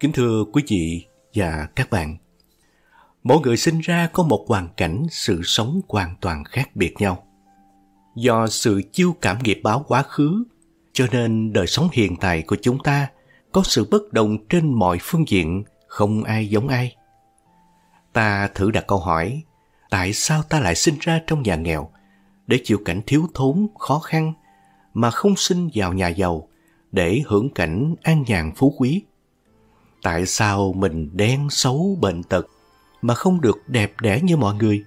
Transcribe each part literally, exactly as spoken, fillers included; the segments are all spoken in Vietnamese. Kính thưa quý vị và các bạn, mỗi người sinh ra có một hoàn cảnh sự sống hoàn toàn khác biệt nhau. Do sự chiêu cảm nghiệp báo quá khứ, cho nên đời sống hiện tại của chúng ta có sự bất đồng trên mọi phương diện, không ai giống ai. Ta thử đặt câu hỏi, tại sao ta lại sinh ra trong nhà nghèo để chịu cảnh thiếu thốn, khó khăn, mà không sinh vào nhà giàu để hưởng cảnh an nhàn phú quý? Tại sao mình đen xấu bệnh tật mà không được đẹp đẽ như mọi người?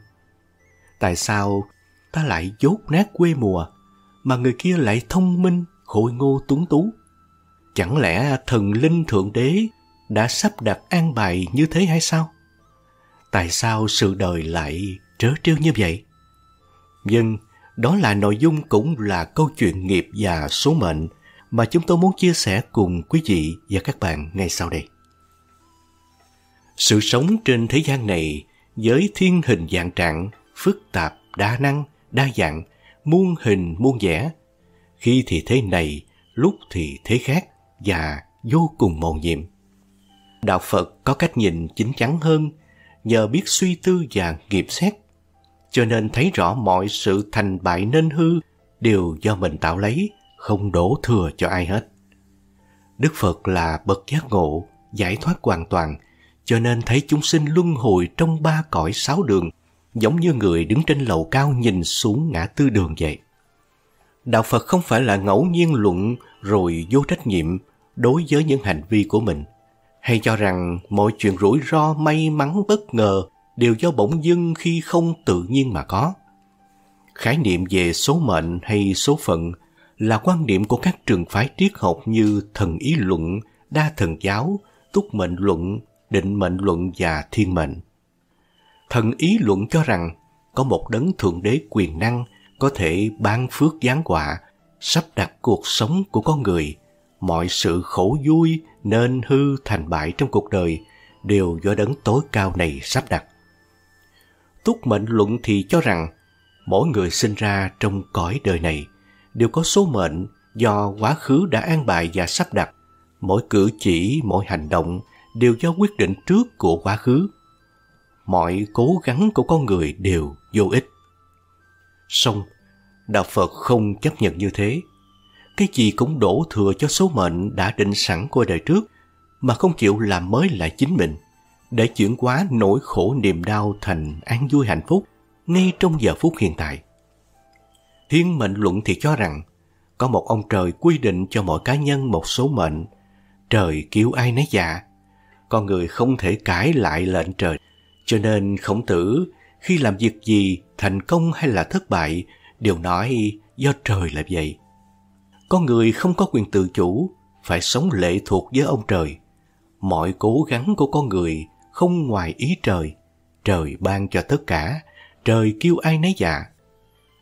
Tại sao ta lại dốt nát quê mùa mà người kia lại thông minh, khôi ngô tuấn tú? Chẳng lẽ thần linh thượng đế đã sắp đặt an bài như thế hay sao? Tại sao sự đời lại trớ trêu như vậy? Nhưng đó là nội dung cũng là câu chuyện nghiệp và số mệnh mà chúng tôi muốn chia sẻ cùng quý vị và các bạn ngay sau đây. Sự sống trên thế gian này với thiên hình vạn trạng, phức tạp, đa năng, đa dạng, muôn hình muôn vẻ, khi thì thế này, lúc thì thế khác và vô cùng mầu nhiệm. Đạo Phật có cách nhìn chín chắn hơn nhờ biết suy tư và nghiệp xét, cho nên thấy rõ mọi sự thành bại nên hư đều do mình tạo lấy, không đổ thừa cho ai hết. Đức Phật là bậc giác ngộ, giải thoát hoàn toàn, cho nên thấy chúng sinh luân hồi trong ba cõi sáu đường, giống như người đứng trên lầu cao nhìn xuống ngã tư đường vậy. Đạo Phật không phải là ngẫu nhiên luận rồi vô trách nhiệm đối với những hành vi của mình, hay cho rằng mọi chuyện rủi ro, may mắn, bất ngờ đều do bỗng dưng khi không tự nhiên mà có. Khái niệm về số mệnh hay số phận là quan điểm của các trường phái triết học như thần ý luận, đa thần giáo, túc mệnh luận, định mệnh luận và thiên mệnh. Thần ý luận cho rằng có một đấng thượng đế quyền năng có thể ban phước giáng họa, sắp đặt cuộc sống của con người. Mọi sự khổ vui, nên hư thành bại trong cuộc đời đều do đấng tối cao này sắp đặt. Túc mệnh luận thì cho rằng mỗi người sinh ra trong cõi đời này đều có số mệnh do quá khứ đã an bài và sắp đặt. Mỗi cử chỉ, mỗi hành động đều do quyết định trước của quá khứ. Mọi cố gắng của con người đều vô ích. Song Đạo Phật không chấp nhận như thế. Cái gì cũng đổ thừa cho số mệnh đã định sẵn của đời trước, mà không chịu làm mới lại chính mình, để chuyển hóa nỗi khổ niềm đau thành an vui hạnh phúc ngay trong giờ phút hiện tại. Thiên mệnh luận thì cho rằng có một ông trời quy định cho mỗi cá nhân một số mệnh. Trời kêu ai nấy dạ, con người không thể cãi lại lệnh trời. Cho nên Khổng Tử khi làm việc gì, thành công hay là thất bại, đều nói do trời là vậy. Con người không có quyền tự chủ, phải sống lệ thuộc với ông trời. Mọi cố gắng của con người không ngoài ý trời. Trời ban cho tất cả, trời kêu ai nấy dạ.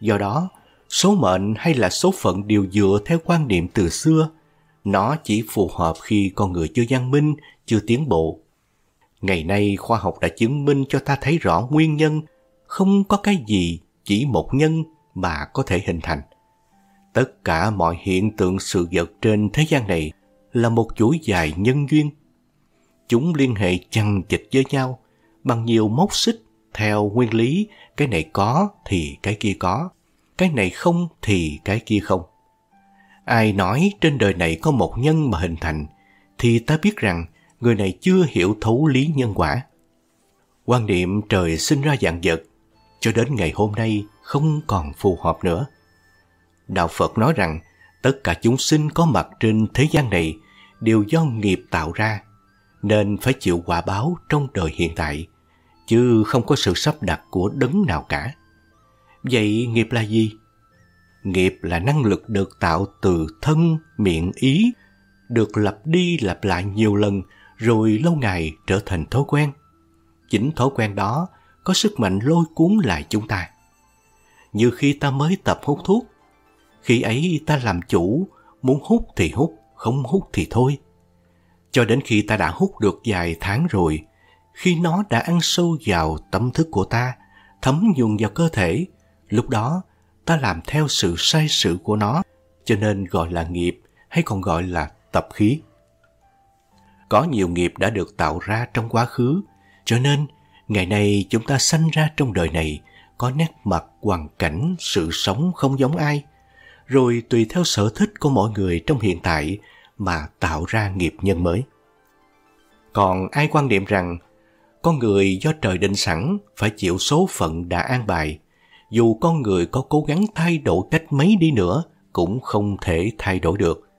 Do đó, số mệnh hay là số phận đều dựa theo quan niệm từ xưa. Nó chỉ phù hợp khi con người chưa văn minh, chưa tiến bộ. Ngày nay, khoa học đã chứng minh cho ta thấy rõ nguyên nhân. Không có cái gì chỉ một nhân mà có thể hình thành. Tất cả mọi hiện tượng sự vật trên thế gian này là một chuỗi dài nhân duyên. Chúng liên hệ chằng chịt với nhau bằng nhiều móc xích theo nguyên lý cái này có thì cái kia có, cái này không thì cái kia không. Ai nói trên đời này có một nhân mà hình thành thì ta biết rằng người này chưa hiểu thấu lý nhân quả. Quan niệm trời sinh ra vạn vật cho đến ngày hôm nay không còn phù hợp nữa. Đạo Phật nói rằng tất cả chúng sinh có mặt trên thế gian này đều do nghiệp tạo ra, nên phải chịu quả báo trong đời hiện tại, chứ không có sự sắp đặt của đấng nào cả. Vậy nghiệp là gì? Nghiệp là năng lực được tạo từ thân, miệng, ý, được lặp đi lặp lại nhiều lần rồi lâu ngày trở thành thói quen. Chính thói quen đó có sức mạnh lôi cuốn lại chúng ta. Như khi ta mới tập hút thuốc, khi ấy ta làm chủ, muốn hút thì hút, không hút thì thôi. Cho đến khi ta đã hút được vài tháng rồi, khi nó đã ăn sâu vào tâm thức của ta, thấm nhuần vào cơ thể, lúc đó ta làm theo sự sai sự của nó, cho nên gọi là nghiệp hay còn gọi là tập khí. có nhiều nghiệp đã được tạo ra trong quá khứ, cho nên ngày nay chúng ta sanh ra trong đời này có nét mặt, hoàn cảnh, sự sống không giống ai, rồi tùy theo sở thích của mỗi người trong hiện tại mà tạo ra nghiệp nhân mới. Còn ai quan niệm rằng con người do trời định sẵn phải chịu số phận đã an bài, dù con người có cố gắng thay đổi cách mấy đi nữa cũng không thể thay đổi được.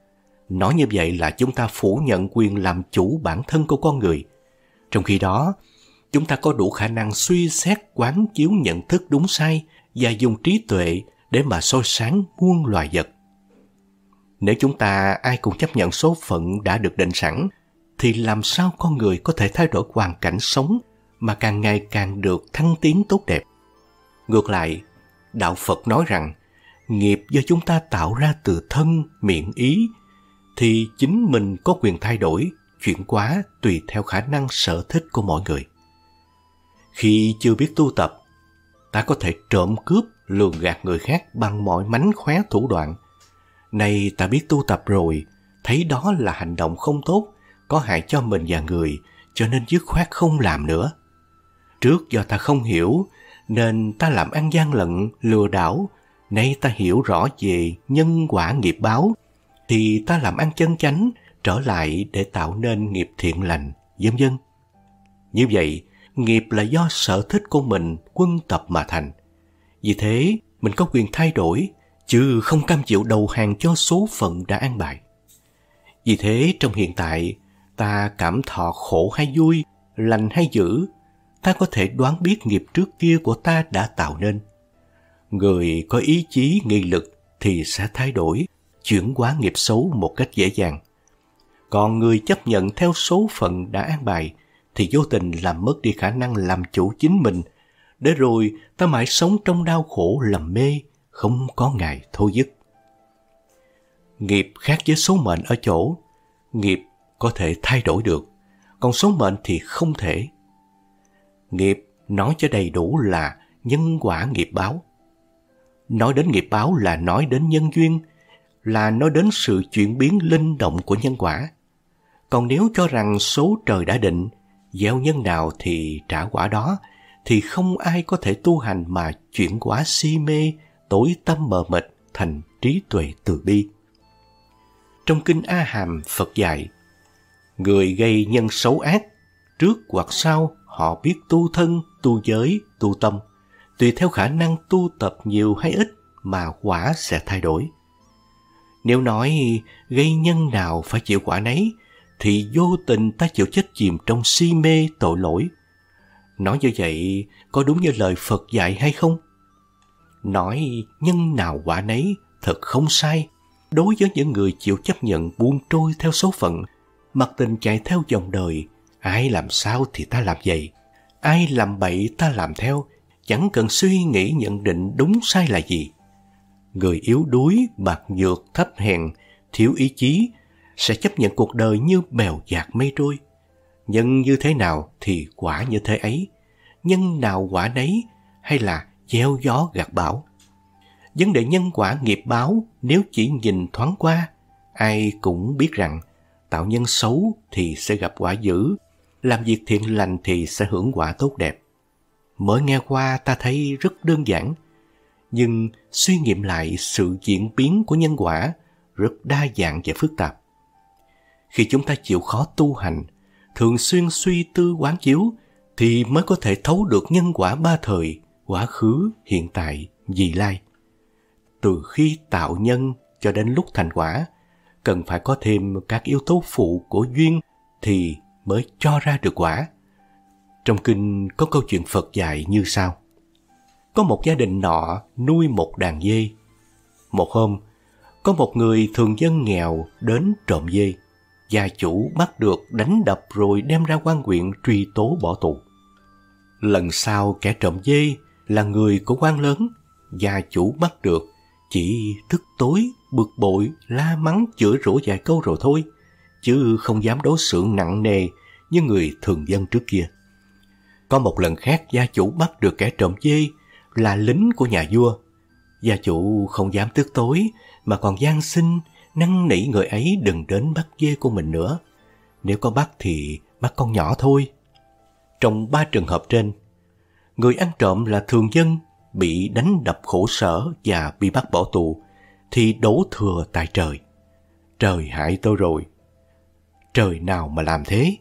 Nói như vậy là chúng ta phủ nhận quyền làm chủ bản thân của con người. Trong khi đó, chúng ta có đủ khả năng suy xét, quán chiếu nhận thức đúng sai và dùng trí tuệ để mà soi sáng muôn loài vật. Nếu chúng ta ai cũng chấp nhận số phận đã được định sẵn, thì làm sao con người có thể thay đổi hoàn cảnh sống mà càng ngày càng được thăng tiến tốt đẹp? Ngược lại, Đạo Phật nói rằng nghiệp do chúng ta tạo ra từ thân, miệng, ý thì chính mình có quyền thay đổi, chuyển hóa tùy theo khả năng sở thích của mỗi người. Khi chưa biết tu tập, ta có thể trộm cướp, lường gạt người khác bằng mọi mánh khóe thủ đoạn. Nay ta biết tu tập rồi, thấy đó là hành động không tốt, có hại cho mình và người, cho nên dứt khoát không làm nữa. Trước do ta không hiểu, nên ta làm ăn gian lận, lừa đảo. Nay ta hiểu rõ về nhân quả nghiệp báo, thì ta làm ăn chân chánh, trở lại để tạo nên nghiệp thiện lành, vân vân. Như vậy, nghiệp là do sở thích của mình quân tập mà thành. Vì thế, mình có quyền thay đổi, chứ không cam chịu đầu hàng cho số phận đã an bài. Vì thế, trong hiện tại, ta cảm thọ khổ hay vui, lành hay dữ, ta có thể đoán biết nghiệp trước kia của ta đã tạo nên. Người có ý chí, nghị lực thì sẽ thay đổi, chuyển hóa nghiệp xấu một cách dễ dàng. Còn người chấp nhận theo số phận đã an bài thì vô tình làm mất đi khả năng làm chủ chính mình, để rồi ta mãi sống trong đau khổ lầm mê, không có ngày thôi dứt. Nghiệp khác với số mệnh ở chỗ, nghiệp có thể thay đổi được, còn số mệnh thì không thể. Nghiệp nói cho đầy đủ là nhân quả nghiệp báo. Nói đến nghiệp báo là nói đến nhân duyên, là nói đến sự chuyển biến linh động của nhân quả. Còn nếu cho rằng số trời đã định, gieo nhân nào thì trả quả đó, thì không ai có thể tu hành mà chuyển quả si mê, tối tâm mờ mịt thành trí tuệ từ bi. Trong Kinh A Hàm, Phật dạy, người gây nhân xấu ác, trước hoặc sau họ biết tu thân, tu giới, tu tâm, tùy theo khả năng tu tập nhiều hay ít mà quả sẽ thay đổi. Nếu nói gây nhân nào phải chịu quả nấy, thì vô tình ta chịu chết chìm trong si mê tội lỗi. Nói như vậy có đúng như lời Phật dạy hay không? Nói nhân nào quả nấy thật không sai. Đối với những người chịu chấp nhận buông trôi theo số phận, mặc tình chạy theo dòng đời, ai làm sao thì ta làm vậy, ai làm bậy ta làm theo, chẳng cần suy nghĩ nhận định đúng sai là gì. Người yếu đuối, bạc nhược, thấp hèn, thiếu ý chí sẽ chấp nhận cuộc đời như bèo dạt mây trôi. Nhân như thế nào thì quả như thế ấy, nhân nào quả nấy hay là gieo gió gặt bão. Vấn đề nhân quả nghiệp báo nếu chỉ nhìn thoáng qua, ai cũng biết rằng tạo nhân xấu thì sẽ gặp quả dữ, làm việc thiện lành thì sẽ hưởng quả tốt đẹp. Mới nghe qua ta thấy rất đơn giản, nhưng suy nghiệm lại sự diễn biến của nhân quả rất đa dạng và phức tạp. Khi chúng ta chịu khó tu hành, thường xuyên suy tư quán chiếu thì mới có thể thấu được nhân quả ba thời, quá khứ, hiện tại, vị lai. Từ khi tạo nhân cho đến lúc thành quả, cần phải có thêm các yếu tố phụ của duyên thì mới cho ra được quả. Trong kinh có câu chuyện Phật dạy như sau. Có một gia đình nọ nuôi một đàn dê. Một hôm, có một người thường dân nghèo đến trộm dê. Gia chủ bắt được đánh đập rồi đem ra quan huyện truy tố bỏ tù. Lần sau kẻ trộm dê là người của quan lớn. Gia chủ bắt được chỉ tức tối, bực bội, la mắng chửi rủa vài câu rồi thôi, chứ không dám đối xử nặng nề như người thường dân trước kia. Có một lần khác gia chủ bắt được kẻ trộm dê là lính của nhà vua. Gia chủ không dám tức tối mà còn van xin năn nỉ người ấy đừng đến bắt dê của mình nữa. nếu có bắt thì bắt con nhỏ thôi. Trong ba trường hợp trên, người ăn trộm là thường dân, bị đánh đập khổ sở và bị bắt bỏ tù, thì đổ thừa tại trời. Trời hại tôi rồi. Trời nào mà làm thế?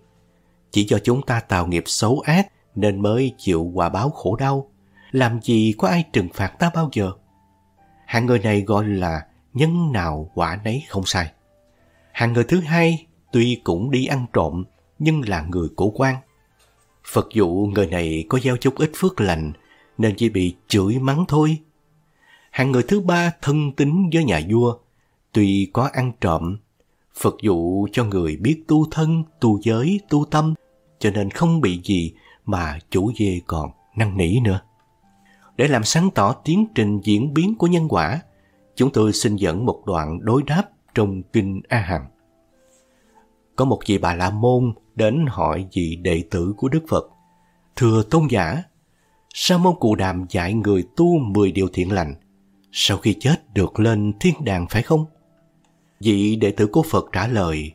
Chỉ do chúng ta tạo nghiệp xấu ác nên mới chịu quả báo khổ đau. Làm gì có ai trừng phạt ta bao giờ? Hạng người này gọi là nhân nào quả nấy không sai. Hạng người thứ hai tuy cũng đi ăn trộm nhưng là người cổ quan. Phật dụ người này có gieo chút ít phước lành nên chỉ bị chửi mắng thôi. Hạng người thứ ba thân tín với nhà vua, tuy có ăn trộm, Phật dụ cho người biết tu thân, tu giới, tu tâm, cho nên không bị gì mà chủ dê còn năn nỉ nữa. Để làm sáng tỏ tiến trình diễn biến của nhân quả, chúng tôi xin dẫn một đoạn đối đáp trong Kinh A Hàm. Có một vị Bà La Môn đến hỏi vị đệ tử của Đức Phật: Thưa Tôn giả, Sa Môn Cù Đàm dạy người tu mười điều thiện lành, sau khi chết được lên thiên đàng phải không? Vị đệ tử của Phật trả lời: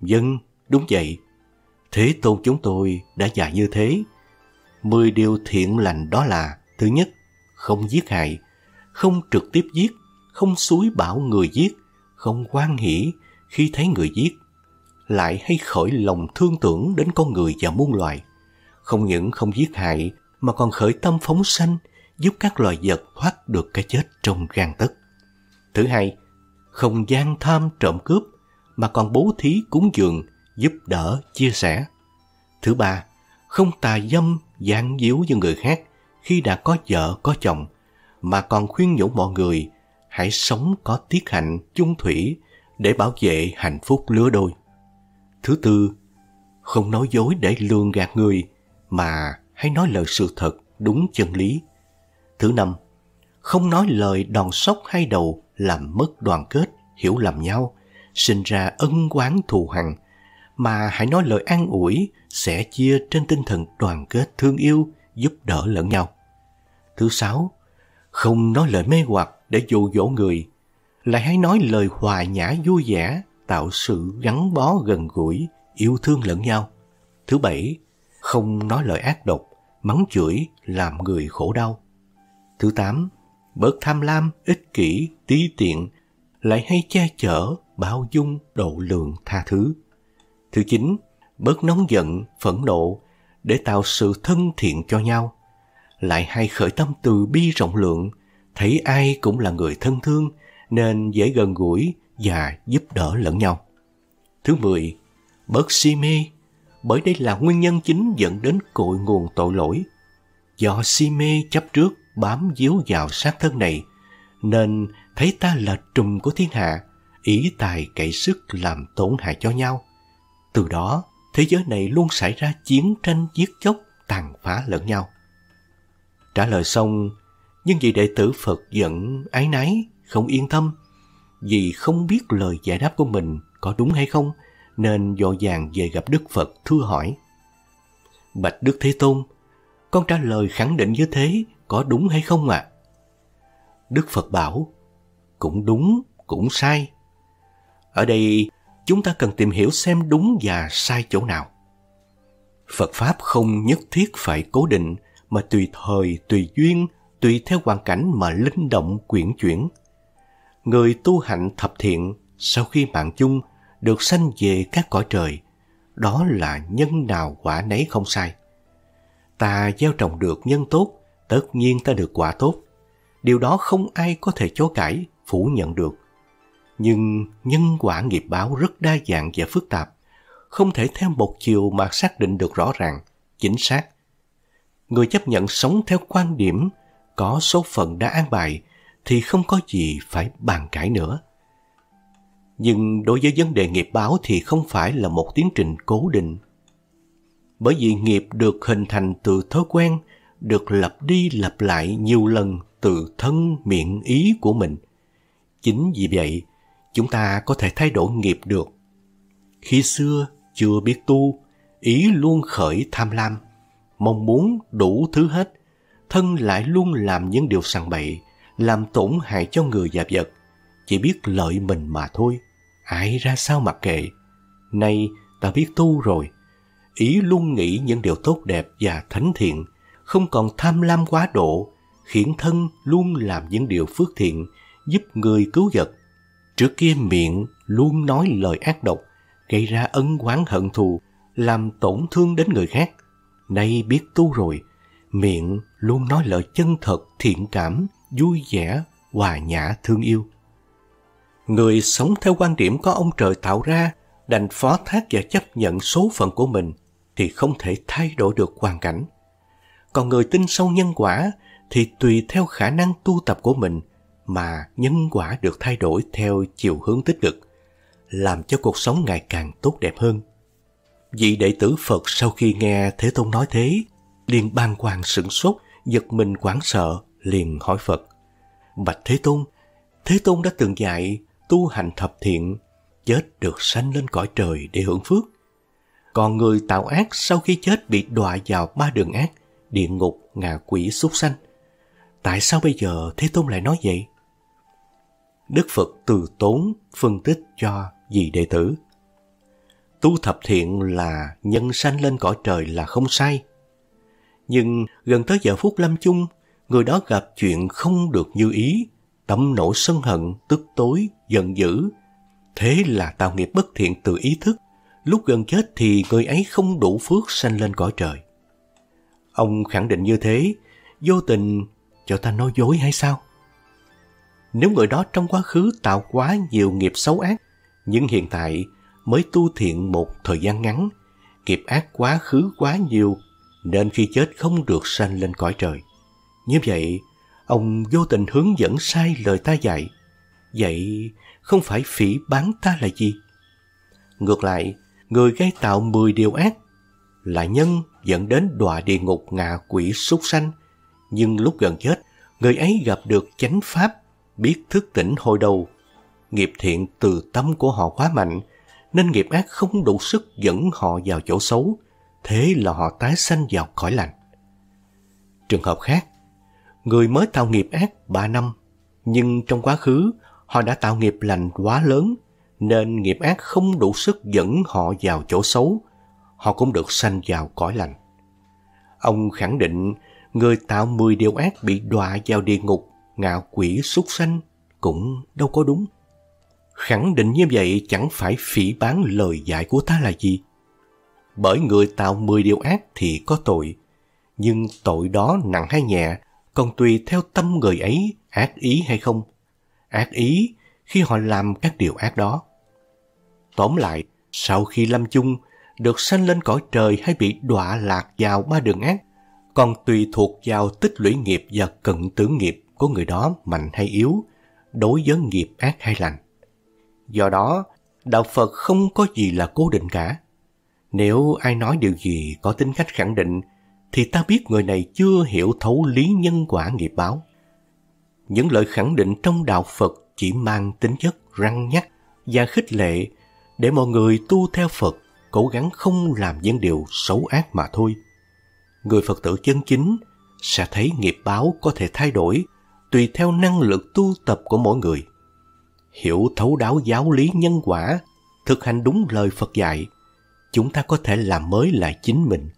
Vâng, đúng vậy. Thế Tôn chúng tôi đã dạy như thế. Mười điều thiện lành đó là: Thứ nhất, không giết hại, không trực tiếp giết, không xúi bảo người giết, không hoan hỉ khi thấy người giết, lại hay khởi lòng thương tưởng đến con người và muôn loài. Không những không giết hại mà còn khởi tâm phóng sanh, giúp các loài vật thoát được cái chết trong gang tấc. Thứ hai, không gian tham trộm cướp mà còn bố thí cúng dường, giúp đỡ, chia sẻ. Thứ ba, không tà dâm gian díu với người khác khi đã có vợ, có chồng, mà còn khuyên nhủ mọi người hãy sống có tiết hạnh, chung thủy để bảo vệ hạnh phúc lứa đôi. Thứ tư, không nói dối để lường gạt người, mà hãy nói lời sự thật, đúng chân lý. Thứ năm, không nói lời đòn sốc hai đầu làm mất đoàn kết, hiểu lầm nhau, sinh ra ân oán thù hằn, mà hãy nói lời an ủi, sẻ chia trên tinh thần đoàn kết, thương yêu, giúp đỡ lẫn nhau. Thứ sáu, không nói lời mê hoặc để dụ dỗ người, lại hãy nói lời hòa nhã vui vẻ, tạo sự gắn bó gần gũi, yêu thương lẫn nhau. Thứ bảy, không nói lời ác độc, mắng chửi làm người khổ đau. Thứ tám, bớt tham lam, ích kỷ, tí tiện, lại hay che chở, bao dung, độ lượng, tha thứ. Thứ chín, bớt nóng giận, phẫn nộ để tạo sự thân thiện cho nhau, lại hay khởi tâm từ bi rộng lượng, thấy ai cũng là người thân thương nên dễ gần gũi và giúp đỡ lẫn nhau. Thứ mười, bớt si mê, bởi đây là nguyên nhân chính dẫn đến cội nguồn tội lỗi. Do si mê chấp trước bám víu vào xác thân này nên thấy ta là trùm của thiên hạ, ỷ tài cậy sức làm tổn hại cho nhau. Từ đó thế giới này luôn xảy ra chiến tranh, giết chóc, tàn phá lẫn nhau. Trả lời xong, nhưng vị đệ tử Phật vẫn áy náy, không yên tâm, vì không biết lời giải đáp của mình có đúng hay không, nên vội vàng về gặp Đức Phật thưa hỏi: Bạch Đức Thế Tôn, con trả lời khẳng định như thế có đúng hay không ạ? À? Đức Phật bảo: Cũng đúng, cũng sai. Ở đây chúng ta cần tìm hiểu xem đúng và sai chỗ nào. Phật Pháp không nhất thiết phải cố định, mà tùy thời, tùy duyên, tùy theo hoàn cảnh mà linh động quyển chuyển. Người tu hạnh thập thiện sau khi mạng chung được sanh về các cõi trời, đó là nhân nào quả nấy không sai. Ta gieo trồng được nhân tốt, tất nhiên ta được quả tốt. Điều đó không ai có thể chối cãi, phủ nhận được. Nhưng nhân quả nghiệp báo rất đa dạng và phức tạp, không thể theo một chiều mà xác định được rõ ràng, chính xác. Người chấp nhận sống theo quan điểm có số phận đã an bài thì không có gì phải bàn cãi nữa. Nhưng đối với vấn đề nghiệp báo thì không phải là một tiến trình cố định. Bởi vì nghiệp được hình thành từ thói quen, được lặp đi lặp lại nhiều lần từ thân miệng ý của mình. Chính vì vậy, chúng ta có thể thay đổi nghiệp được. Khi xưa chưa biết tu, ý luôn khởi tham lam, mong muốn đủ thứ hết, thân lại luôn làm những điều sằng bậy, làm tổn hại cho người và vật, chỉ biết lợi mình mà thôi, ai ra sao mặc kệ. Nay đã biết tu rồi, ý luôn nghĩ những điều tốt đẹp và thánh thiện, không còn tham lam quá độ, khiển thân luôn làm những điều phước thiện, giúp người cứu vật. Trước kia miệng luôn nói lời ác độc, gây ra ân oán hận thù, làm tổn thương đến người khác. Nay biết tu rồi, miệng luôn nói lời chân thật, thiện cảm, vui vẻ, hòa nhã, thương yêu. Người sống theo quan điểm có ông trời tạo ra, đành phó thác và chấp nhận số phận của mình, thì không thể thay đổi được hoàn cảnh. Còn người tin sâu nhân quả, thì tùy theo khả năng tu tập của mình mà nhân quả được thay đổi theo chiều hướng tích cực, làm cho cuộc sống ngày càng tốt đẹp hơn. Vị đệ tử Phật sau khi nghe Thế Tôn nói thế, liền bàng hoàng sửng sốt, giật mình hoảng sợ, liền hỏi Phật: Bạch Thế Tôn, Thế Tôn đã từng dạy tu hành thập thiện, chết được sanh lên cõi trời để hưởng phước. Còn người tạo ác sau khi chết bị đọa vào ba đường ác, địa ngục, ngạ quỷ, súc sanh. Tại sao bây giờ Thế Tôn lại nói vậy? Đức Phật từ tốn phân tích cho vị đệ tử. Tu thập thiện là nhân sanh lên cõi trời là không sai. Nhưng gần tới giờ phút lâm chung, người đó gặp chuyện không được như ý, tâm nổi sân hận, tức tối, giận dữ. Thế là tạo nghiệp bất thiện từ ý thức. Lúc gần chết thì người ấy không đủ phước sanh lên cõi trời. Ông khẳng định như thế, vô tình cho ta nói dối hay sao? Nếu người đó trong quá khứ tạo quá nhiều nghiệp xấu ác, nhưng hiện tại mới tu thiện một thời gian ngắn, nghiệp ác quá khứ quá nhiều, nên khi chết không được sanh lên cõi trời. Như vậy, ông vô tình hướng dẫn sai lời ta dạy. Vậy không phải phỉ báng ta là gì? Ngược lại, người gây tạo mười điều ác là nhân dẫn đến đọa địa ngục, ngạ quỷ, súc sanh. Nhưng lúc gần chết, người ấy gặp được chánh pháp, biết thức tỉnh hồi đầu. Nghiệp thiện từ tâm của họ quá mạnh, nên nghiệp ác không đủ sức dẫn họ vào chỗ xấu. Thế là họ tái sanh vào cõi lành. Trường hợp khác, người mới tạo nghiệp ác ba năm, nhưng trong quá khứ họ đã tạo nghiệp lành quá lớn, nên nghiệp ác không đủ sức dẫn họ vào chỗ xấu. Họ cũng được sanh vào cõi lành. Ông khẳng định người tạo mười điều ác bị đọa vào địa ngục, ngạ quỷ, súc sanh cũng đâu có đúng. Khẳng định như vậy chẳng phải phỉ báng lời dạy của ta là gì. Bởi người tạo mười điều ác thì có tội, nhưng tội đó nặng hay nhẹ còn tùy theo tâm người ấy ác ý hay không. Ác ý khi họ làm các điều ác đó. Tóm lại, sau khi lâm chung, được sanh lên cõi trời hay bị đọa lạc vào ba đường ác còn tùy thuộc vào tích lũy nghiệp và cận tử nghiệp của người đó mạnh hay yếu đối với nghiệp ác hay lành. Do đó, đạo Phật không có gì là cố định cả. Nếu ai nói điều gì có tính cách khẳng định, thì ta biết người này chưa hiểu thấu lý nhân quả nghiệp báo. Những lời khẳng định trong đạo Phật chỉ mang tính chất răn nhắc và khích lệ để mọi người tu theo Phật, cố gắng không làm những điều xấu ác mà thôi. Người Phật tử chân chính sẽ thấy nghiệp báo có thể thay đổi tùy theo năng lực tu tập của mỗi người. Hiểu thấu đáo giáo lý nhân quả, thực hành đúng lời Phật dạy, chúng ta có thể làm mới lại chính mình,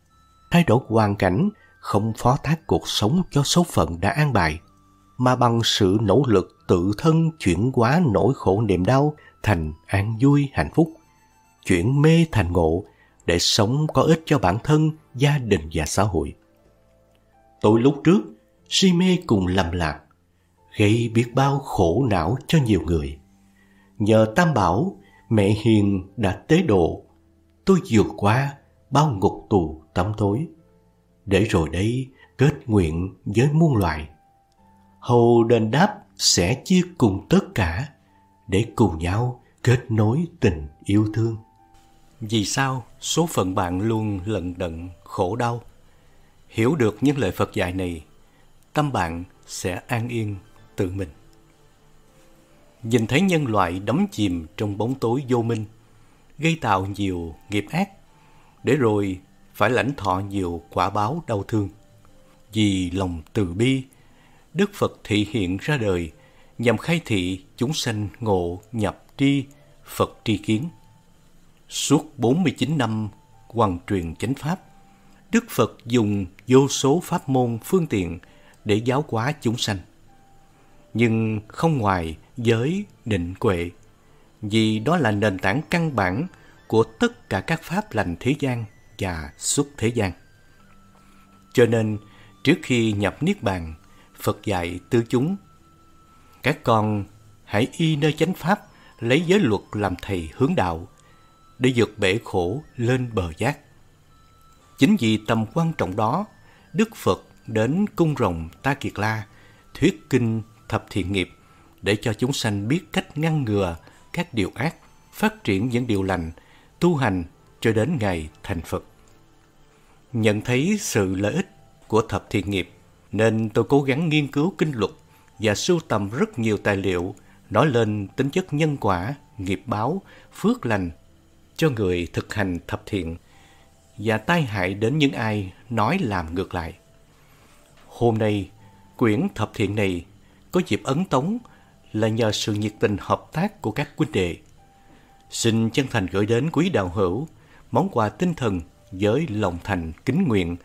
thay đổi hoàn cảnh, không phó thác cuộc sống cho số phận đã an bài, mà bằng sự nỗ lực tự thân chuyển hóa nỗi khổ niềm đau thành an vui hạnh phúc, chuyển mê thành ngộ để sống có ích cho bản thân, gia đình và xã hội. Tôi lúc trước si mê cùng lầm lạc, gây biết bao khổ não cho nhiều người. Nhờ Tam Bảo, Mẹ Hiền đã tế độ, tôi vượt qua bao ngục tù tăm tối, để rồi đây kết nguyện với muôn loài. Hầu đền đáp sẽ chia cùng tất cả, để cùng nhau kết nối tình yêu thương. Vì sao số phận bạn luôn lận đận khổ đau? Hiểu được những lời Phật dạy này, tâm bạn sẽ an yên tự mình. Nhìn thấy nhân loại đắm chìm trong bóng tối vô minh, gây tạo nhiều nghiệp ác, để rồi phải lãnh thọ nhiều quả báo đau thương. Vì lòng từ bi, Đức Phật thị hiện ra đời nhằm khai thị chúng sanh ngộ nhập tri, Phật tri kiến. Suốt bốn mươi chín năm hoằng truyền chánh pháp, Đức Phật dùng vô số pháp môn phương tiện để giáo hóa chúng sanh, nhưng không ngoài giới định huệ, vì đó là nền tảng căn bản của tất cả các pháp lành thế gian và xuất thế gian. Cho nên trước khi nhập niết bàn, Phật dạy tứ chúng: các con hãy y nơi chánh pháp, lấy giới luật làm thầy hướng đạo, để vượt bể khổ lên bờ giác. Chính vì tầm quan trọng đó, Đức Phật đến cung rồng Ta Kiệt La thuyết kinh Thập Thiện Nghiệp để cho chúng sanh biết cách ngăn ngừa các điều ác, phát triển những điều lành, tu hành cho đến ngày thành Phật. Nhận thấy sự lợi ích của Thập Thiện Nghiệp nên tôi cố gắng nghiên cứu kinh luật và sưu tầm rất nhiều tài liệu nói lên tính chất nhân quả, nghiệp báo, phước lành cho người thực hành thập thiện và tai hại đến những ai nói làm ngược lại. Hôm nay, quyển thập thiện này có dịp ấn tống là nhờ sự nhiệt tình hợp tác của các huynh đệ. Xin chân thành gửi đến quý đạo hữu món quà tinh thần với lòng thành kính nguyện,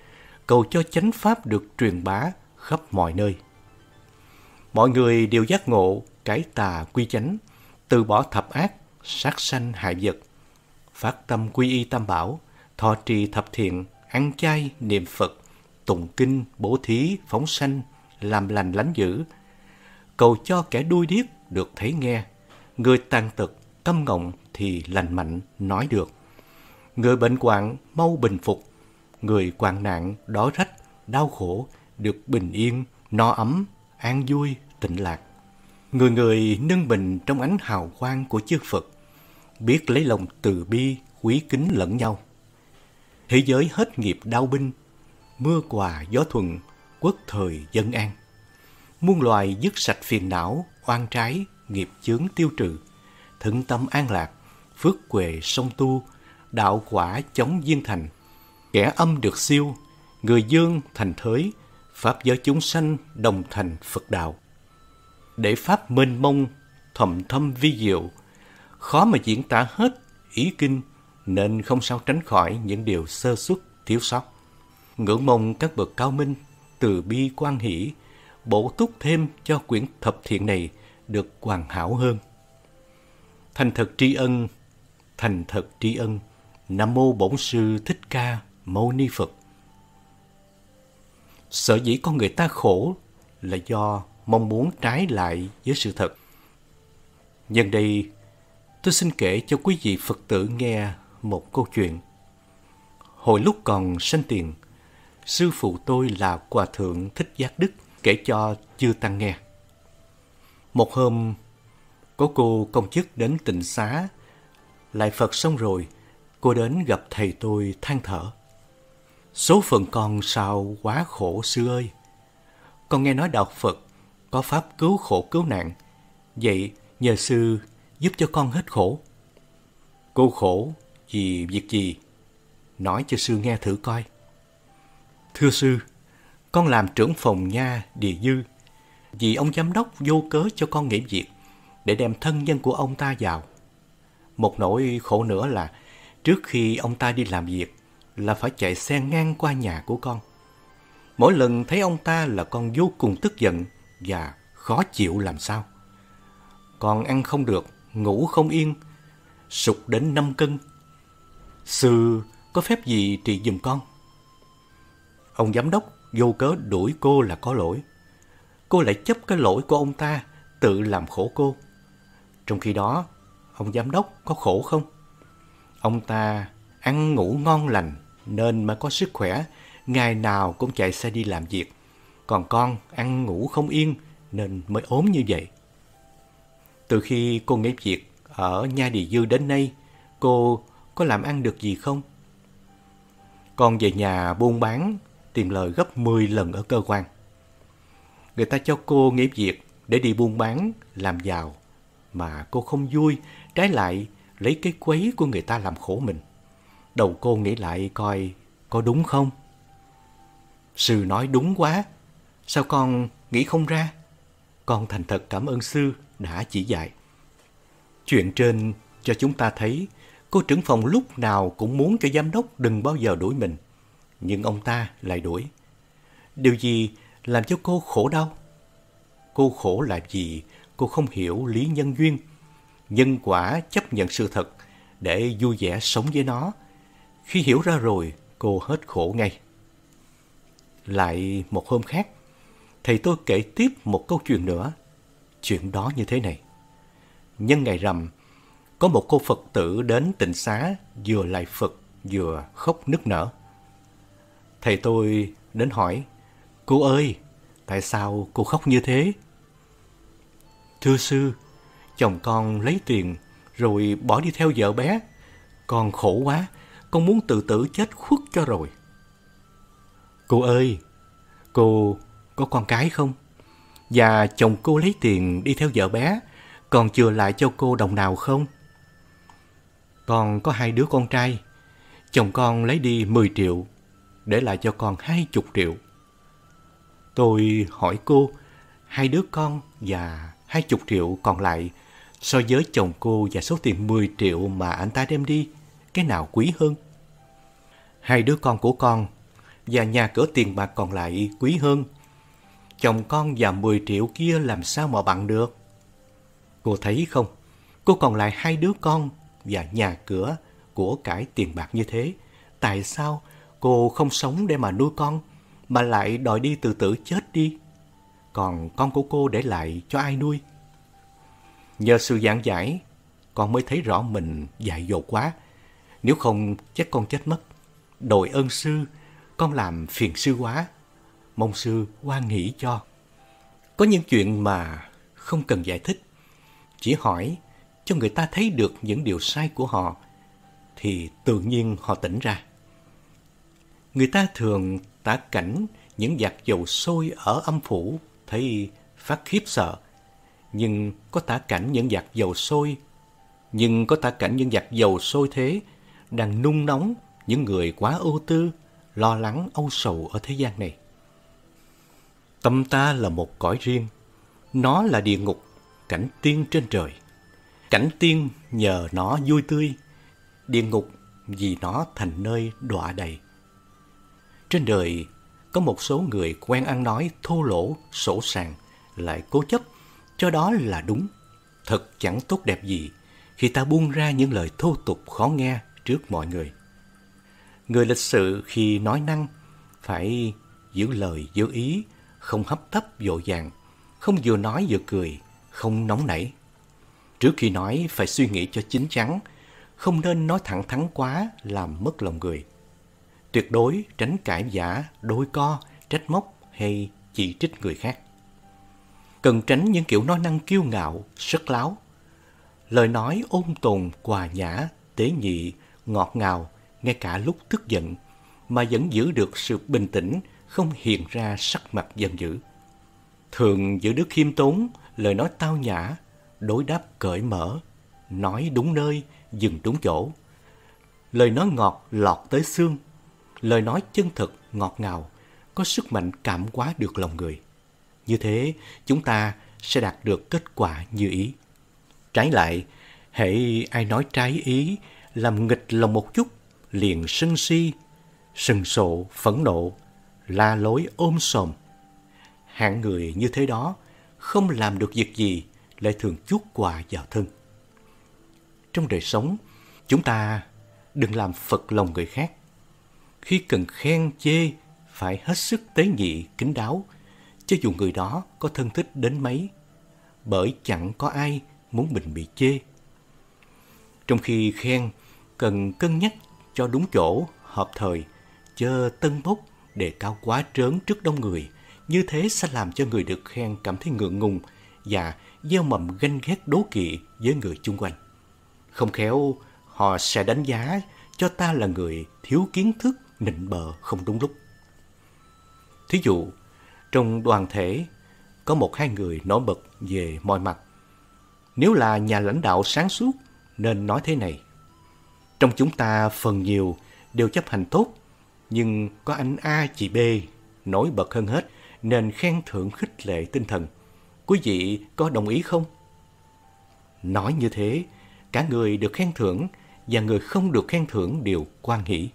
cầu cho chánh pháp được truyền bá khắp mọi nơi. Mọi người đều giác ngộ, cái tà quy chánh, từ bỏ thập ác, sát sanh hại vật, phát tâm quy y Tam Bảo, thọ trì thập thiện, ăn chay, niệm Phật, tụng kinh, bố thí, phóng sanh, làm lành lánh dữ. Cầu cho kẻ đuôi điếc được thấy nghe, người tàn tật, tâm ngọng thì lành mạnh, nói được. Người bệnh hoạn mau bình phục, người hoạn nạn, đói rách, đau khổ được bình yên, no ấm, an vui, tịnh lạc. Người người nâng mình trong ánh hào quang của chư Phật, biết lấy lòng từ bi, quý kính lẫn nhau. Thế giới hết nghiệp đau binh, mưa hòa gió thuận, quốc thời dân an. Muôn loài dứt sạch phiền não, oan trái, nghiệp chướng tiêu trừ, thượng tâm an lạc, phước huệ song tu, đạo quả chóng viên thành. Kẻ âm được siêu, người dương thành thới, pháp giới chúng sanh đồng thành Phật đạo. Để pháp mênh mông, thầm thâm vi diệu, khó mà diễn tả hết ý kinh, nên không sao tránh khỏi những điều sơ suất thiếu sót. Ngưỡng mong các bậc cao minh từ bi quan hỷ bổ túc thêm cho quyển thập thiện này được hoàn hảo hơn. Thành thật tri ân, thành thật tri ân. Nam mô Bổn Sư Thích Ca Mâu Ni Phật. Sở dĩ con người ta khổ là do mong muốn trái lại với sự thật. Nhân đây, tôi xin kể cho quý vị Phật tử nghe một câu chuyện. Hồi lúc còn sanh tiền, sư phụ tôi là Hòa Thượng Thích Giác Đức kể cho chư tăng nghe. Một hôm, có cô công chức đến tịnh xá, lại Phật xong rồi, cô đến gặp thầy tôi than thở: số phận con sao quá khổ sư ơi! Con nghe nói đạo Phật có pháp cứu khổ cứu nạn, vậy nhờ sư giúp cho con hết khổ. Cô khổ vì việc gì? Nói cho sư nghe thử coi. Thưa sư, con làm trưởng phòng nha Địa Dư, vì ông giám đốc vô cớ cho con nghỉ việc để đem thân nhân của ông ta vào. Một nỗi khổ nữa là trước khi ông ta đi làm việc là phải chạy xe ngang qua nhà của con. Mỗi lần thấy ông ta là con vô cùng tức giận và khó chịu làm sao. Con ăn không được, ngủ không yên, sụt đến năm cân. Sư có phép gì trị giùm con? Ông giám đốc vô cớ đuổi cô là có lỗi. Cô lại chấp cái lỗi của ông ta, tự làm khổ cô. Trong khi đó, ông giám đốc có khổ không? Ông ta ăn ngủ ngon lành nên mới có sức khỏe, ngày nào cũng chạy xe đi làm việc. Còn con ăn ngủ không yên nên mới ốm như vậy. Từ khi cô nghỉ việc ở Nha Địa Dư đến nay, cô có làm ăn được gì không? Con về nhà buôn bán, tiền lời gấp mười lần ở cơ quan. Người ta cho cô nghỉ việc để đi buôn bán, làm giàu, mà cô không vui, trái lại lấy cái quấy của người ta làm khổ mình. Đầu cô nghĩ lại coi có đúng không? Sư nói đúng quá, sao con nghĩ không ra? Con thành thật cảm ơn sư đã chỉ dạy. Chuyện trên cho chúng ta thấy Cô trưởng phòng lúc nào cũng muốn cho giám đốc đừng bao giờ đuổi mình, nhưng ông ta lại đuổi. Điều gì làm cho cô khổ đau? Cô khổ là gì? Cô không hiểu lý nhân duyên. Nhân quả chấp nhận sự thật để vui vẻ sống với nó. Khi hiểu ra rồi, cô hết khổ ngay. Lại một hôm khác, thầy tôi kể tiếp một câu chuyện nữa. Chuyện đó như thế này. Nhân ngày rằm, có một cô Phật tử đến tịnh xá vừa lạy Phật vừa khóc nức nở. Thầy tôi đến hỏi, cô ơi, tại sao cô khóc như thế? Thưa sư, chồng con lấy tiền rồi bỏ đi theo vợ bé. Con khổ quá, con muốn tự tử chết khuất cho rồi. Cô ơi, cô có con cái không? Và chồng cô lấy tiền đi theo vợ bé, còn chừa lại cho cô đồng nào không? Con có hai đứa con trai, chồng con lấy đi mười triệu, để lại cho con hai mươi triệu. Tôi hỏi cô, hai đứa con và hai mươi triệu còn lại, so với chồng cô và số tiền mười triệu mà anh ta đem đi, cái nào quý hơn? Hai đứa con của con và nhà cửa tiền bạc còn lại quý hơn. Chồng con và mười triệu kia làm sao mà bằng được? Cô thấy không, cô còn lại hai đứa con và nhà cửa, của cải tiền bạc như thế. Tại sao cô không sống để mà nuôi con, mà lại đòi đi tự tử chết đi? Còn con của cô để lại cho ai nuôi? Nhờ sự giảng giải, con mới thấy rõ mình dại dột quá. Nếu không chắc con chết mất. Đội ơn sư, con làm phiền sư quá. Mong sư hoan nghĩ cho. Có những chuyện mà không cần giải thích, chỉ hỏi cho người ta thấy được những điều sai của họ, thì tự nhiên họ tỉnh ra. Người ta thường tả cảnh những vạc dầu sôi ở âm phủ, thấy phát khiếp sợ. Nhưng có tả cảnh những vạc dầu sôi, nhưng có tả cảnh những vạc dầu sôi thế, đang nung nóng những người quá ưu tư, lo lắng âu sầu ở thế gian này. Tâm ta là một cõi riêng, nó là địa ngục, cảnh tiên trên trời. Cảnh tiên nhờ nó vui tươi, địa ngục vì nó thành nơi đọa đầy. Trên đời có một số người quen ăn nói thô lỗ, sổ sàng, lại cố chấp cho đó là đúng. Thật chẳng tốt đẹp gì khi ta buông ra những lời thô tục khó nghe trước mọi người. Người lịch sự khi nói năng phải giữ lời giữ ý, không hấp tấp vội vàng, không vừa nói vừa cười, không nóng nảy. Trước khi nói phải suy nghĩ cho chín chắn, không nên nói thẳng thắn quá làm mất lòng người. Tuyệt đối tránh cãi vã, đôi co, trách móc hay chỉ trích người khác. Cần tránh những kiểu nói năng kiêu ngạo, sất láo. Lời nói ôn tồn, hòa nhã, tế nhị, ngọt ngào, ngay cả lúc tức giận, mà vẫn giữ được sự bình tĩnh, không hiện ra sắc mặt giận dữ. Thường giữ đức khiêm tốn, lời nói tao nhã, đối đáp cởi mở, nói đúng nơi, dừng đúng chỗ. Lời nói ngọt lọt tới xương, lời nói chân thực, ngọt ngào, có sức mạnh cảm hóa được lòng người. Như thế, chúng ta sẽ đạt được kết quả như ý. Trái lại, hễ ai nói trái ý, làm nghịch lòng một chút, liền sân si, sừng sộ, phẫn nộ, la lối ôm sòm. Hạng người như thế đó, không làm được việc gì, lại thường chuốc họa vào thân. Trong đời sống, chúng ta đừng làm phật lòng người khác. Khi cần khen chê, phải hết sức tế nhị, kín đáo, cho dù người đó có thân thích đến mấy, bởi chẳng có ai muốn mình bị chê. Trong khi khen, cần cân nhắc cho đúng chỗ, hợp thời, chớ tâng bốc, đề cao quá trớn trước đông người. Như thế sẽ làm cho người được khen cảm thấy ngượng ngùng và gieo mầm ganh ghét đố kỵ với người chung quanh. Không khéo, họ sẽ đánh giá cho ta là người thiếu kiến thức, nịnh bợ không đúng lúc. Thí dụ, trong đoàn thể, có một hai người nổi bật về mọi mặt. Nếu là nhà lãnh đạo sáng suốt, nên nói thế này. Trong chúng ta phần nhiều đều chấp hành tốt, nhưng có anh A, chị B nổi bật hơn hết, nên khen thưởng khích lệ tinh thần. Quý vị có đồng ý không? Nói như thế, cả người được khen thưởng và người không được khen thưởng đều hoan hỷ.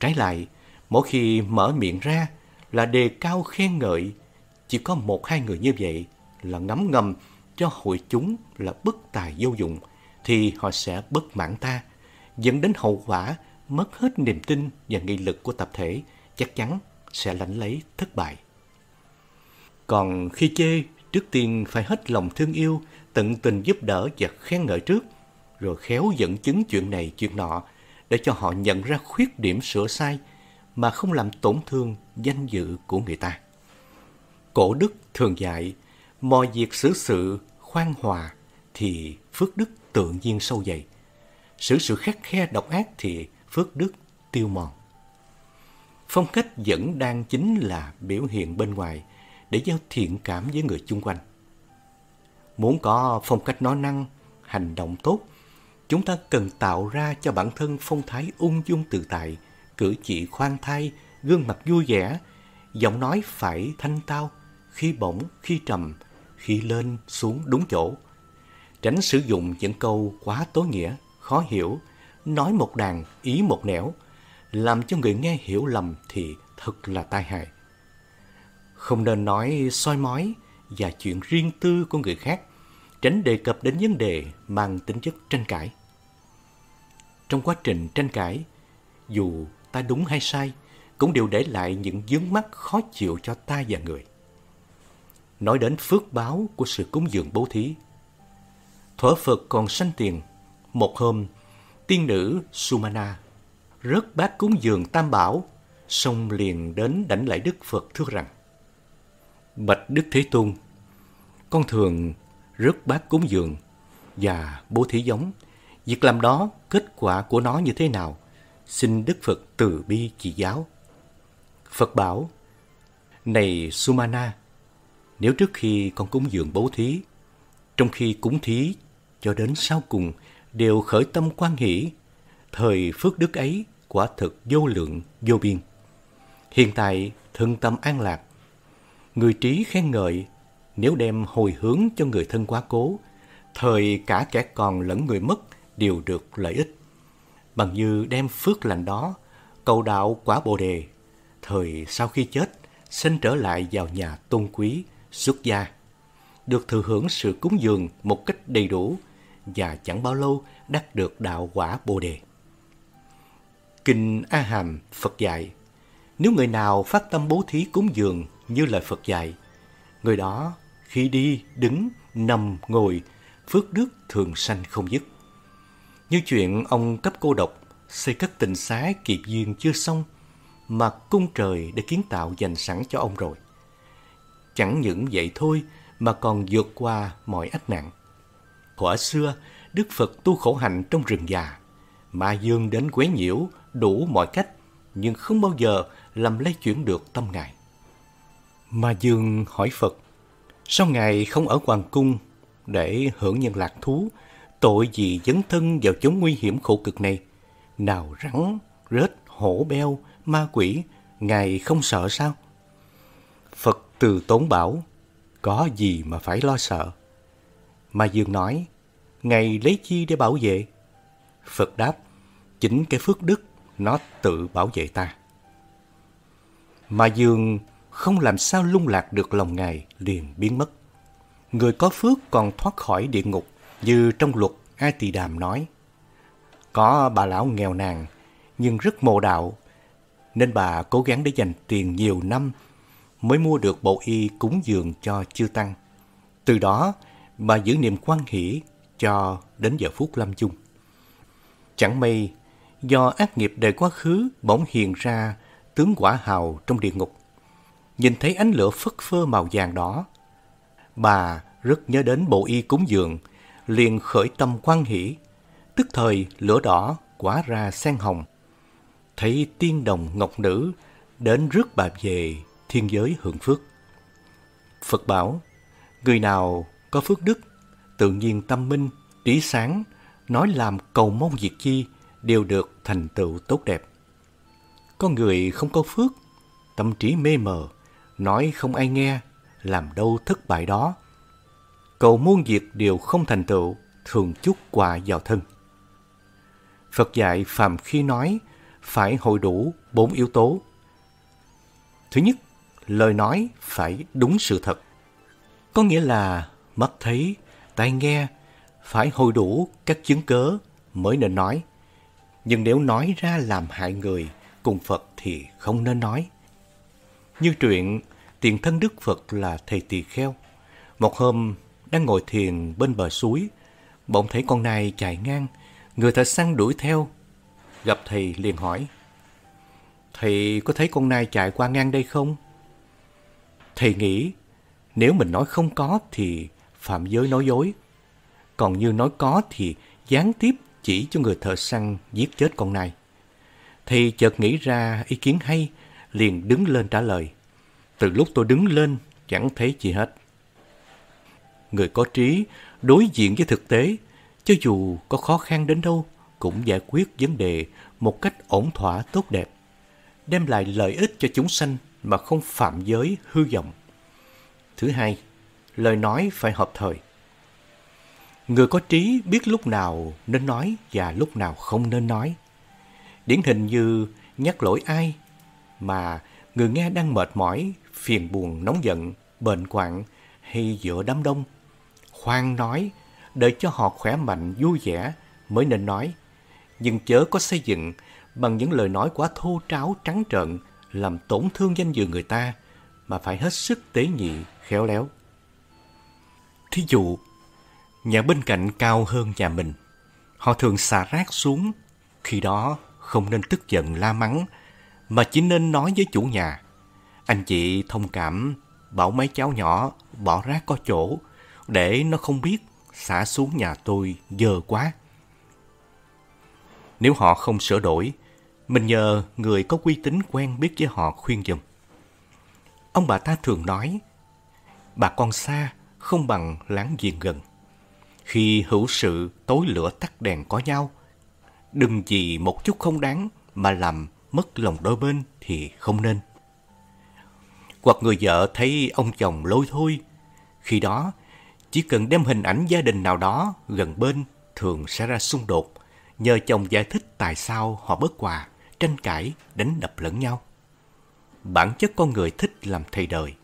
Trái lại, mỗi khi mở miệng ra là đề cao khen ngợi, chỉ có một hai người như vậy là ngấm ngầm cho hội chúng là bất tài vô dụng, thì họ sẽ bất mãn ta, dẫn đến hậu quả mất hết niềm tin và nghị lực của tập thể, chắc chắn sẽ lãnh lấy thất bại. Còn khi chê, trước tiên phải hết lòng thương yêu, tận tình giúp đỡ và khen ngợi trước, rồi khéo dẫn chứng chuyện này chuyện nọ để cho họ nhận ra khuyết điểm sửa sai mà không làm tổn thương danh dự của người ta. Cổ đức thường dạy, mọi việc xử sự khoan hòa thì phước đức tự nhiên sâu dày, xử sự khắt khe độc ác thì phước đức tiêu mòn. Phong cách vẫn đang chính là biểu hiện bên ngoài để giao thiện cảm với người chung quanh. Muốn có phong cách nói năng, hành động tốt, chúng ta cần tạo ra cho bản thân phong thái ung dung tự tại, cử chỉ khoan thai, gương mặt vui vẻ, giọng nói phải thanh tao, khi bổng, khi trầm, khi lên, xuống đúng chỗ. Tránh sử dụng những câu quá tối nghĩa, khó hiểu, nói một đàn, ý một nẻo, làm cho người nghe hiểu lầm thì thật là tai hại. Không nên nói soi mói và chuyện riêng tư của người khác, tránh đề cập đến vấn đề mang tính chất tranh cãi. Trong quá trình tranh cãi, dù ta đúng hay sai, cũng đều để lại những vướng mắc khó chịu cho ta và người. Nói đến phước báo của sự cúng dường bố thí, thuở Phật còn sanh tiền, một hôm, tiên nữ Sumana rớt bát cúng dường tam bảo, xong liền đến đảnh lễ Đức Phật thưa rằng: Bạch Đức Thế Tôn, con thường rớt bát cúng dường và bố thí giống, việc làm đó kết quả của nó như thế nào? Xin Đức Phật từ bi chỉ giáo. Phật bảo: Này Sumana, nếu trước khi con cúng dường bố thí, trong khi cúng thí cho đến sau cùng đều khởi tâm hoan hỷ, thời phước đức ấy quả thực vô lượng vô biên. Hiện tại thân tâm an lạc, người trí khen ngợi, nếu đem hồi hướng cho người thân quá cố, thời cả kẻ còn lẫn người mất đều được lợi ích. Bằng như đem phước lành đó cầu đạo quả Bồ đề, thời sau khi chết sinh trở lại vào nhà tôn quý, xuất gia, được thừa hưởng sự cúng dường một cách đầy đủ và chẳng bao lâu đắc được đạo quả Bồ đề. Kinh A Hàm Phật dạy, nếu người nào phát tâm bố thí cúng dường như lời Phật dạy, người đó khi đi, đứng, nằm, ngồi, phước đức thường sanh không dứt. Như chuyện ông cấp cô độc xây các tịnh xá kiệt duyên chưa xong mà cung trời đã kiến tạo dành sẵn cho ông rồi. Chẳng những vậy thôi mà còn vượt qua mọi ách nạn. Thuở xưa, Đức Phật tu khổ hạnh trong rừng già, ma dương đến quấy nhiễu đủ mọi cách nhưng không bao giờ làm lay chuyển được tâm Ngài. Ma dương hỏi Phật, sao Ngài không ở hoàng cung để hưởng nhân lạc thú, tội gì dấn thân vào chốn nguy hiểm khổ cực này? Nào rắn, rết, hổ beo, ma quỷ, Ngài không sợ sao? Phật từ tốn bảo, có gì mà phải lo sợ? Ma dương nói, Ngài lấy chi để bảo vệ? Phật đáp, chính cái phước đức nó tự bảo vệ ta. Ma dương không làm sao lung lạc được lòng Ngài, liền biến mất. Người có phước còn thoát khỏi địa ngục, như trong luật A Tỳ Đàm nói, có bà lão nghèo nàn nhưng rất mộ đạo, nên bà cố gắng để dành tiền nhiều năm mới mua được bộ y cúng dường cho chư tăng. Từ đó bà giữ niềm hoan hỷ cho đến giờ phút lâm chung. Chẳng may do ác nghiệp đời quá khứ bỗng hiện ra tướng quả hào trong địa ngục, nhìn thấy ánh lửa phất phơ màu vàng đỏ, bà rất nhớ đến bộ y cúng dường, liền khởi tâm hoan hỷ. Tức thời lửa đỏ hóa ra sen hồng, thấy tiên đồng ngọc nữ đến rước bà về thiên giới hưởng phước. Phật bảo, người nào có phước đức, tự nhiên tâm minh, trí sáng, nói làm cầu mong việc chi đều được thành tựu tốt đẹp. Có người không có phước, tâm trí mê mờ, nói không ai nghe, làm đâu thất bại đó. Cầu muôn việc đều không thành tựu, thường chuốc họa vào thân. Phật dạy phàm khi nói phải hội đủ bốn yếu tố. Thứ nhất, lời nói phải đúng sự thật. Có nghĩa là mắt thấy, tai nghe phải hội đủ các chứng cớ mới nên nói. Nhưng nếu nói ra làm hại người cùng Phật thì không nên nói. Như chuyện tiền thân Đức Phật là thầy tỳ kheo. Một hôm đang ngồi thiền bên bờ suối, bỗng thấy con nai chạy ngang, người thợ săn đuổi theo. Gặp thầy liền hỏi: "Thầy có thấy con nai chạy qua ngang đây không?" Thầy nghĩ nếu mình nói không có thì phạm giới nói dối, còn như nói có thì gián tiếp chỉ cho người thợ săn giết chết con nai. Thầy chợt nghĩ ra ý kiến hay, liền đứng lên trả lời: "Từ lúc tôi đứng lên chẳng thấy gì hết." Người có trí đối diện với thực tế, cho dù có khó khăn đến đâu cũng giải quyết vấn đề một cách ổn thỏa tốt đẹp, đem lại lợi ích cho chúng sanh mà không phạm giới hư vọng. Thứ hai, lời nói phải hợp thời. Người có trí biết lúc nào nên nói và lúc nào không nên nói. Điển hình như nhắc lỗi ai mà người nghe đang mệt mỏi, phiền buồn, nóng giận, bệnh quạng hay giữa đám đông, khoan nói, đợi cho họ khỏe mạnh, vui vẻ mới nên nói. Nhưng chớ có xây dựng bằng những lời nói quá thô tráo, trắng trợn, làm tổn thương danh dự người ta, mà phải hết sức tế nhị, khéo léo. Thí dụ, nhà bên cạnh cao hơn nhà mình, họ thường xả rác xuống. Khi đó không nên tức giận la mắng, mà chỉ nên nói với chủ nhà: "Anh chị thông cảm, bảo mấy cháu nhỏ bỏ rác có chỗ, để nó không biết xả xuống nhà tôi dơ quá." Nếu họ không sửa đổi, mình nhờ người có uy tín quen biết với họ khuyên giùm. Ông bà ta thường nói: "Bà con xa không bằng láng giềng gần." Khi hữu sự tối lửa tắt đèn có nhau, đừng vì một chút không đáng mà làm mất lòng đôi bên thì không nên. Hoặc người vợ thấy ông chồng lôi thôi, khi đó chỉ cần đem hình ảnh gia đình nào đó gần bên thường sẽ ra xung đột, nhờ chồng giải thích tại sao họ bớt quà, tranh cãi, đánh đập lẫn nhau. Bản chất con người thích làm thầy đời.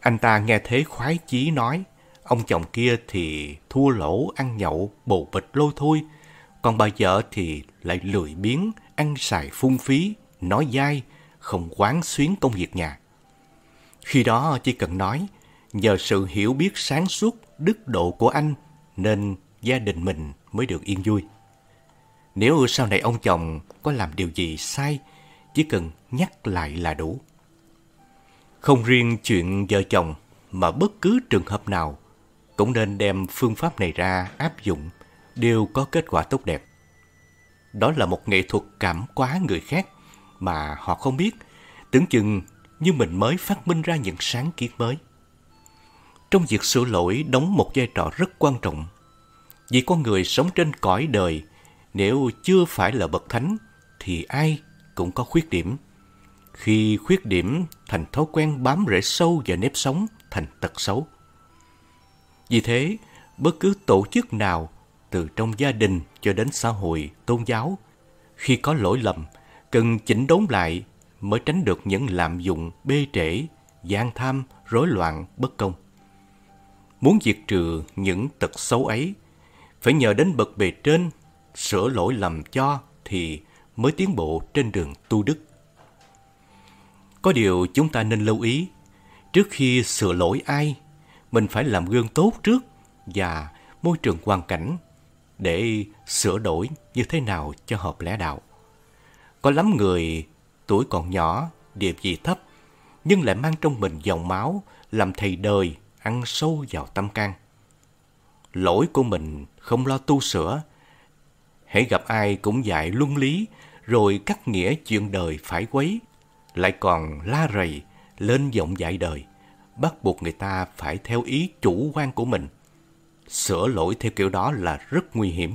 Anh ta nghe thế khoái chí nói: "Ông chồng kia thì thua lỗ, ăn nhậu, bồ bịch lôi thôi, còn bà vợ thì lại lười biếng, ăn xài phung phí, nói dai, không quán xuyến công việc nhà." Khi đó chỉ cần nói: "Nhờ sự hiểu biết sáng suốt, đức độ của anh nên gia đình mình mới được yên vui." Nếu sau này ông chồng có làm điều gì sai, chỉ cần nhắc lại là đủ. Không riêng chuyện vợ chồng mà bất cứ trường hợp nào cũng nên đem phương pháp này ra áp dụng, đều có kết quả tốt đẹp. Đó là một nghệ thuật cảm hóa người khác mà họ không biết, tưởng chừng như mình mới phát minh ra những sáng kiến mới. Trong việc sửa lỗi đóng một vai trò rất quan trọng, vì con người sống trên cõi đời nếu chưa phải là bậc thánh thì ai cũng có khuyết điểm. Khi khuyết điểm thành thói quen bám rễ sâu vào nếp sống, thành tật xấu. Vì thế, bất cứ tổ chức nào, từ trong gia đình cho đến xã hội, tôn giáo, khi có lỗi lầm, cần chỉnh đốn lại mới tránh được những lạm dụng, bê trễ, gian tham, rối loạn, bất công. Muốn diệt trừ những tật xấu ấy, phải nhờ đến bậc bề trên sửa lỗi lầm cho thì mới tiến bộ trên đường tu đức. Có điều chúng ta nên lưu ý, trước khi sửa lỗi ai, mình phải làm gương tốt trước và môi trường hoàn cảnh để sửa đổi như thế nào cho hợp lẽ đạo. Có lắm người tuổi còn nhỏ, địa vị thấp, nhưng lại mang trong mình dòng máu làm thầy đời ăn sâu vào tâm can. Lỗi của mình không lo tu sửa, hễ gặp ai cũng dạy luân lý, rồi cắt nghĩa chuyện đời phải quấy, lại còn la rầy, lên giọng dạy đời, bắt buộc người ta phải theo ý chủ quan của mình. Sửa lỗi theo kiểu đó là rất nguy hiểm.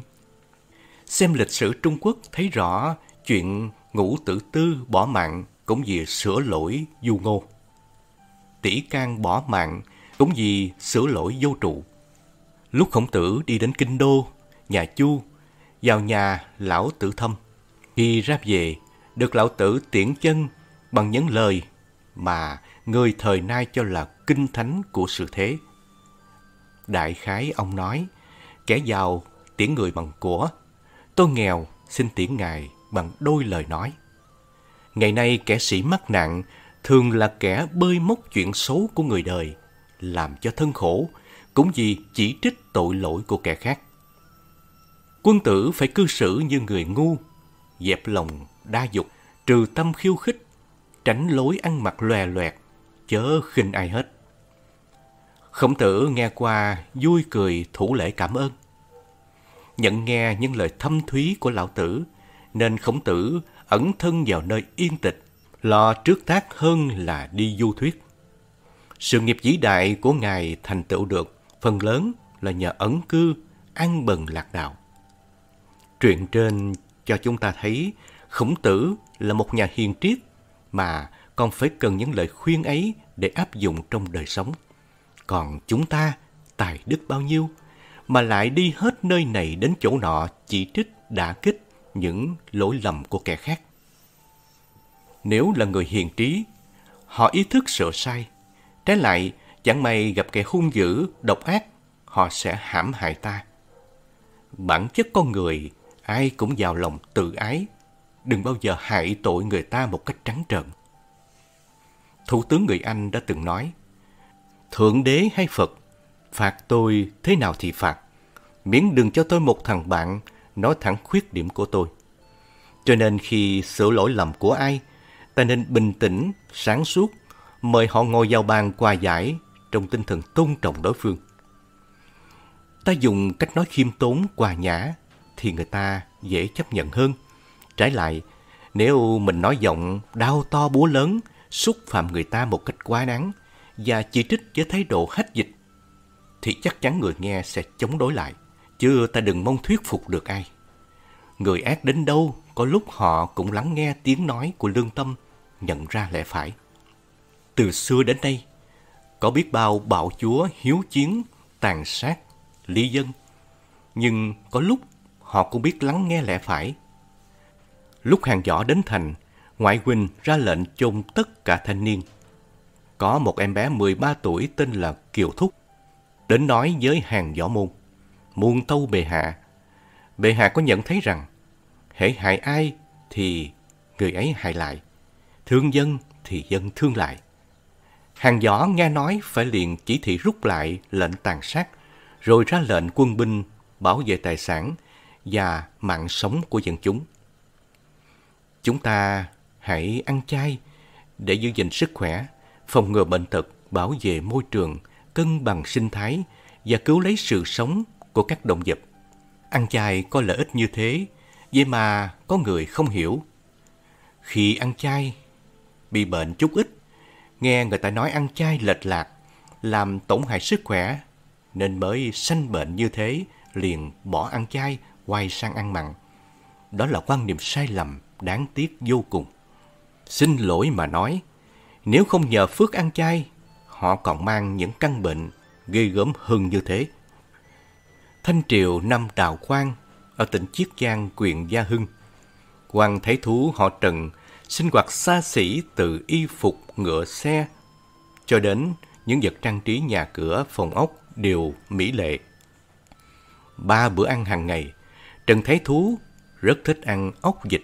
Xem lịch sử Trung Quốc thấy rõ chuyện Ngũ Tử Tư bỏ mạng cũng vì sửa lỗi du ngô. Tỷ Can bỏ mạng cũng vì sửa lỗi vô trụ. Lúc Khổng Tử đi đến Kinh Đô, nhà Chu, vào nhà lão Tử Thâm. Khi ra về, được lão Tử tiễn chân bằng những lời mà người thời nay cho là kinh thánh của sự thế. Đại khái ông nói, kẻ giàu tiễn người bằng của, tôi nghèo xin tiễn ngài bằng đôi lời nói. Ngày nay kẻ sĩ mắc nạn thường là kẻ bơi móc chuyện xấu của người đời, làm cho thân khổ, cũng vì chỉ trích tội lỗi của kẻ khác. Quân tử phải cư xử như người ngu, dẹp lòng đa dục, trừ tâm khiêu khích, tránh lối ăn mặc lòe loẹt, chớ khinh ai hết. Khổng Tử nghe qua vui cười thủ lễ cảm ơn. Nhận nghe những lời thâm thúy của lão Tử, nên Khổng Tử ẩn thân vào nơi yên tịch, lo trước tác hơn là đi du thuyết. Sự nghiệp vĩ đại của ngài thành tựu được phần lớn là nhờ ẩn cư, an bần lạc đạo. Truyện trên cho chúng ta thấy Khổng Tử là một nhà hiền triết, mà còn phải cần những lời khuyên ấy để áp dụng trong đời sống. Còn chúng ta tài đức bao nhiêu mà lại đi hết nơi này đến chỗ nọ chỉ trích, đả kích những lỗi lầm của kẻ khác. Nếu là người hiền trí, họ ý thức sợ sai. Trái lại, chẳng may gặp kẻ hung dữ, độc ác, họ sẽ hãm hại ta. Bản chất con người, ai cũng vào lòng tự ái. Đừng bao giờ hại tội người ta một cách trắng trợn. Thủ tướng người Anh đã từng nói, Thượng đế hay Phật, phạt tôi thế nào thì phạt, miễn đừng cho tôi một thằng bạn nói thẳng khuyết điểm của tôi. Cho nên khi sửa lỗi lầm của ai, ta nên bình tĩnh, sáng suốt, mời họ ngồi vào bàn hòa giải trong tinh thần tôn trọng đối phương. Ta dùng cách nói khiêm tốn, hòa nhã thì người ta dễ chấp nhận hơn. Trái lại, nếu mình nói giọng đao to búa lớn, xúc phạm người ta một cách quá đáng và chỉ trích với thái độ hách dịch, thì chắc chắn người nghe sẽ chống đối lại, chứ ta đừng mong thuyết phục được ai. Người ác đến đâu, có lúc họ cũng lắng nghe tiếng nói của lương tâm, nhận ra lẽ phải. Từ xưa đến nay, có biết bao bạo chúa hiếu chiến, tàn sát, ly dân, nhưng có lúc họ cũng biết lắng nghe lẽ phải. Lúc Hàng Võ đến thành, ngoại huynh ra lệnh chôn tất cả thanh niên. Có một em bé mười ba tuổi tên là Kiều Thúc, đến nói với Hàng Võ Môn, muôn tâu bệ hạ. Bệ hạ có nhận thấy rằng, hễ hại ai thì người ấy hại lại, thương dân thì dân thương lại. Hàng Võ nghe nói phải liền chỉ thị rút lại lệnh tàn sát, rồi ra lệnh quân binh bảo vệ tài sản và mạng sống của dân chúng. Chúng ta hãy ăn chay để giữ gìn sức khỏe, phòng ngừa bệnh tật, bảo vệ môi trường, cân bằng sinh thái và cứu lấy sự sống của các động vật. Ăn chay có lợi ích như thế, vậy mà có người không hiểu. Khi ăn chay, bị bệnh chút ít, nghe người ta nói ăn chay lệch lạc, làm tổn hại sức khỏe, nên mới sanh bệnh như thế, liền bỏ ăn chay, quay sang ăn mặn. Đó là quan niệm sai lầm, đáng tiếc vô cùng. Xin lỗi mà nói, nếu không nhờ phước ăn chay, họ còn mang những căn bệnh ghê gớm hơn như thế. Thanh triều năm Đào Quang, ở tỉnh Chiết Giang, huyện Gia Hưng, quan thái thú họ Trần sinh hoạt xa xỉ từ y phục, ngựa xe cho đến những vật trang trí nhà cửa, phòng ốc đều mỹ lệ. Ba bữa ăn hàng ngày, Trần thái thú rất thích ăn ốc vịt,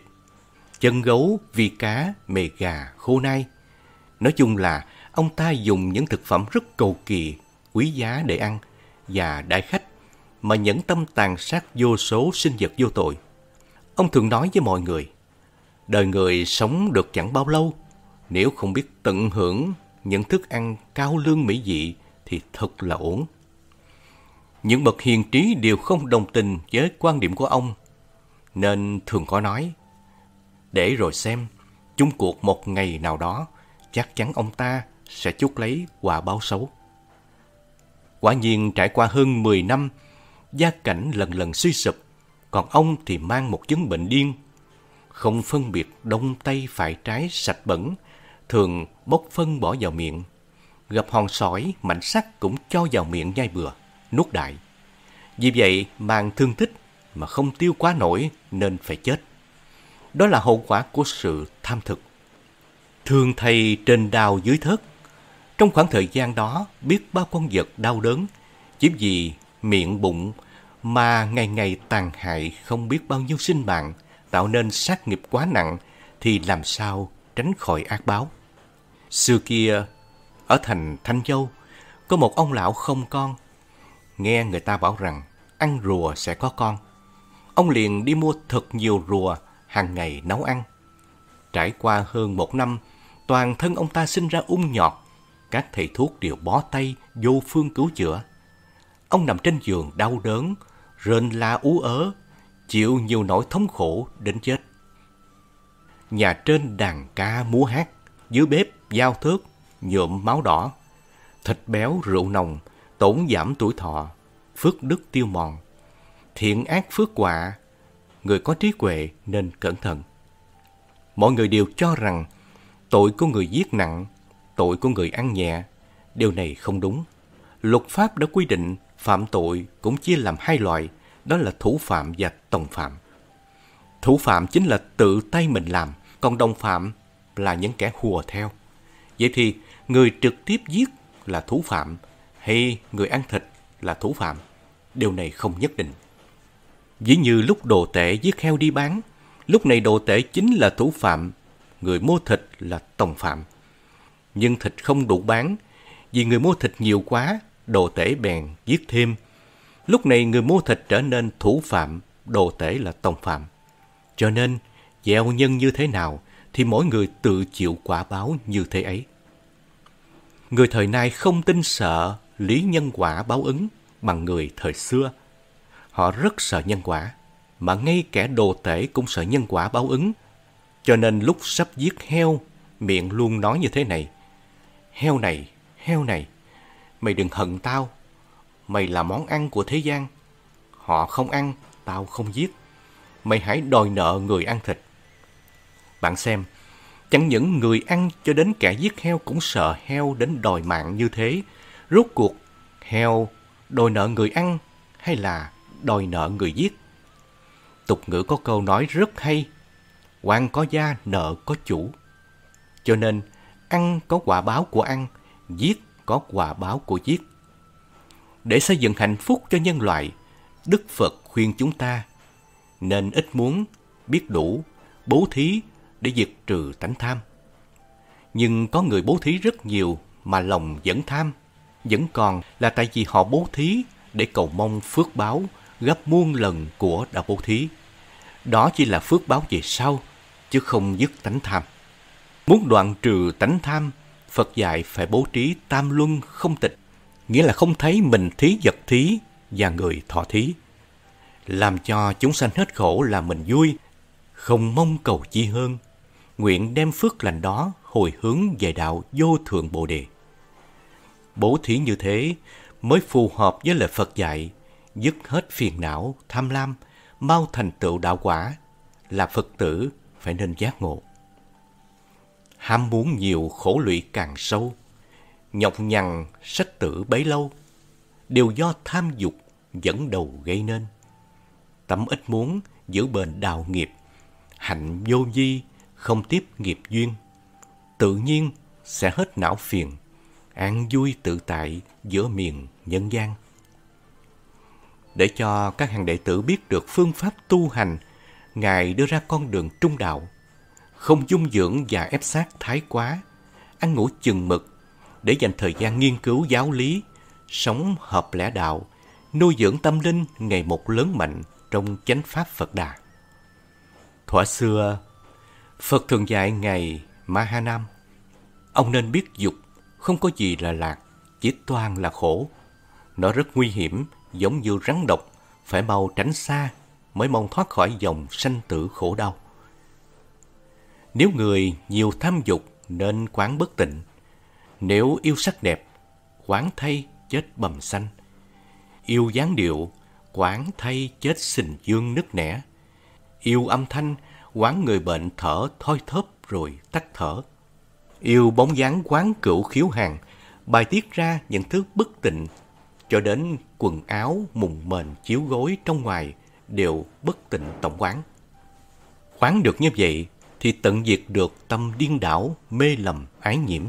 chân gấu, vi cá, mề gà, khô nai. Nói chung là ông ta dùng những thực phẩm rất cầu kỳ, quý giá để ăn và đãi khách, mà nhẫn tâm tàn sát vô số sinh vật vô tội. Ông thường nói với mọi người, đời người sống được chẳng bao lâu, nếu không biết tận hưởng những thức ăn cao lương mỹ vị thì thật là uổng. Những bậc hiền trí đều không đồng tình với quan điểm của ông, nên thường có nói, để rồi xem, chung cuộc một ngày nào đó, chắc chắn ông ta sẽ chuốc lấy quả báo xấu. Quả nhiên trải qua hơn mười năm, gia cảnh lần lần suy sụp, còn ông thì mang một chứng bệnh điên, không phân biệt đông tây phải trái sạch bẩn, thường bốc phân bỏ vào miệng, gặp hòn sỏi, mảnh sắt cũng cho vào miệng nhai bừa, nuốt đại. Vì vậy mang thương tích mà không tiêu quá nổi nên phải chết. Đó là hậu quả của sự tham thực. Thương thầy trên đao dưới thớt. Trong khoảng thời gian đó, biết bao con vật đau đớn, chỉ vì miệng bụng mà ngày ngày tàn hại không biết bao nhiêu sinh mạng, tạo nên sát nghiệp quá nặng thì làm sao tránh khỏi ác báo. Xưa kia, ở thành Thanh Châu, có một ông lão không con. Nghe người ta bảo rằng ăn rùa sẽ có con. Ông liền đi mua thật nhiều rùa, hàng ngày nấu ăn. Trải qua hơn một năm, toàn thân ông ta sinh ra ung nhọt. Các thầy thuốc đều bó tay, vô phương cứu chữa. Ông nằm trên giường đau đớn, rên la ú ớ, chịu nhiều nỗi thống khổ đến chết. Nhà trên đàn ca múa hát, dưới bếp dao thớt, nhuộm máu đỏ. Thịt béo rượu nồng, tổn giảm tuổi thọ, phước đức tiêu mòn. Thiện ác phước quả, người có trí huệ nên cẩn thận. Mọi người đều cho rằng tội của người giết nặng, tội của người ăn nhẹ. Điều này không đúng. Luật pháp đã quy định phạm tội cũng chia làm hai loại, đó là thủ phạm và tòng phạm. Thủ phạm chính là tự tay mình làm, còn đồng phạm là những kẻ hùa theo. Vậy thì người trực tiếp giết là thủ phạm hay người ăn thịt là thủ phạm? Điều này không nhất định. Ví như lúc đồ tể giết heo đi bán, lúc này đồ tể chính là thủ phạm, người mua thịt là tòng phạm. Nhưng thịt không đủ bán, vì người mua thịt nhiều quá, đồ tể bèn giết thêm. Lúc này người mua thịt trở nên thủ phạm, đồ tể là tòng phạm. Cho nên, gieo nhân như thế nào thì mỗi người tự chịu quả báo như thế ấy. Người thời nay không tin sợ lý nhân quả báo ứng bằng người thời xưa. Họ rất sợ nhân quả, mà ngay kẻ đồ tể cũng sợ nhân quả báo ứng. Cho nên lúc sắp giết heo, miệng luôn nói như thế này: heo này, heo này, mày đừng hận tao, mày là món ăn của thế gian. Họ không ăn, tao không giết. Mày hãy đòi nợ người ăn thịt. Bạn xem, chẳng những người ăn cho đến kẻ giết heo cũng sợ heo đến đòi mạng như thế. Rốt cuộc, heo đòi nợ người ăn hay là đòi nợ người giết? Tục ngữ có câu nói rất hay: oan có gia, nợ có chủ. Cho nên, ăn có quả báo của ăn, giết có quả báo của giết. Để xây dựng hạnh phúc cho nhân loại, Đức Phật khuyên chúng ta nên ít muốn, biết đủ, bố thí để diệt trừ tánh tham. Nhưng có người bố thí rất nhiều mà lòng vẫn tham, vẫn còn là tại vì họ bố thí để cầu mong phước báo gấp muôn lần của đã bố thí. Đó chỉ là phước báo về sau, chứ không dứt tánh tham. Muốn đoạn trừ tánh tham, Phật dạy phải bố trí tam luân không tịch, nghĩa là không thấy mình thí vật thí và người thọ thí. Làm cho chúng sanh hết khổ là mình vui, không mong cầu chi hơn, nguyện đem phước lành đó hồi hướng về đạo vô thượng Bồ Đề. Bố thí như thế mới phù hợp với lời Phật dạy, dứt hết phiền não, tham lam, mau thành tựu đạo quả. Là Phật tử phải nên giác ngộ. Ham muốn nhiều khổ lụy càng sâu, nhọc nhằn sách tử bấy lâu, đều do tham dục dẫn đầu gây nên. Tấm ít muốn giữ bền đào nghiệp, hạnh vô vi không tiếp nghiệp duyên, tự nhiên sẽ hết não phiền, an vui tự tại giữa miền nhân gian. Để cho các hàng đệ tử biết được phương pháp tu hành, Ngài đưa ra con đường trung đạo, không dung dưỡng và ép sát thái quá, ăn ngủ chừng mực để dành thời gian nghiên cứu giáo lý, sống hợp lẽ đạo, nuôi dưỡng tâm linh ngày một lớn mạnh trong chánh pháp Phật Đà. Thuở xưa, Phật thường dạy Ngài Ma Ha Nam: ông nên biết dục, không có gì là lạc, chỉ toàn là khổ. Nó rất nguy hiểm, giống như rắn độc, phải mau tránh xa mới mong thoát khỏi dòng sanh tử khổ đau. Nếu người nhiều tham dục nên quán bất tịnh. Nếu yêu sắc đẹp, quán thay chết bầm xanh. Yêu dáng điệu, quán thay chết sình dương nứt nẻ. Yêu âm thanh, quán người bệnh thở thoi thóp rồi tắt thở. Yêu bóng dáng, quán cửu khiếu hàng, bài tiết ra những thứ bất tịnh. Cho đến quần áo, mùng mền, chiếu gối trong ngoài đều bất tịnh tổng quán. Quán được như vậy thì tận diệt được tâm điên đảo, mê lầm, ái nhiễm.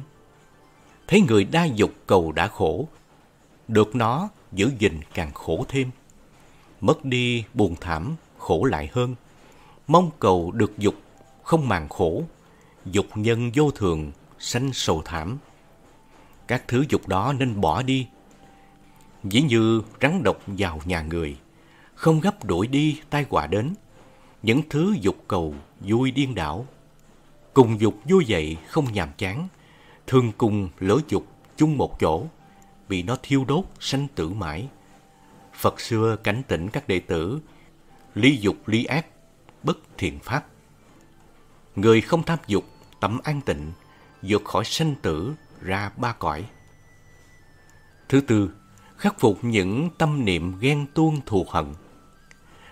Thấy người đa dục cầu đã khổ, được nó giữ gìn càng khổ thêm. Mất đi buồn thảm, khổ lại hơn. Mong cầu được dục, không màng khổ. Dục nhân vô thường, sanh sầu thảm. Các thứ dục đó nên bỏ đi. Dĩ như rắn độc vào nhà người, không gấp đuổi đi tai họa đến. Những thứ dục cầu vui điên đảo, cùng dục vui vậy không nhàm chán. Thường cùng lỡ dục chung một chỗ, bị nó thiêu đốt sanh tử mãi. Phật xưa cảnh tỉnh các đệ tử, ly dục ly ác, bất thiện pháp. Người không tham dục, tâm an tịnh, vượt khỏi sanh tử ra ba cõi. Thứ tư, khắc phục những tâm niệm ghen tuông thù hận.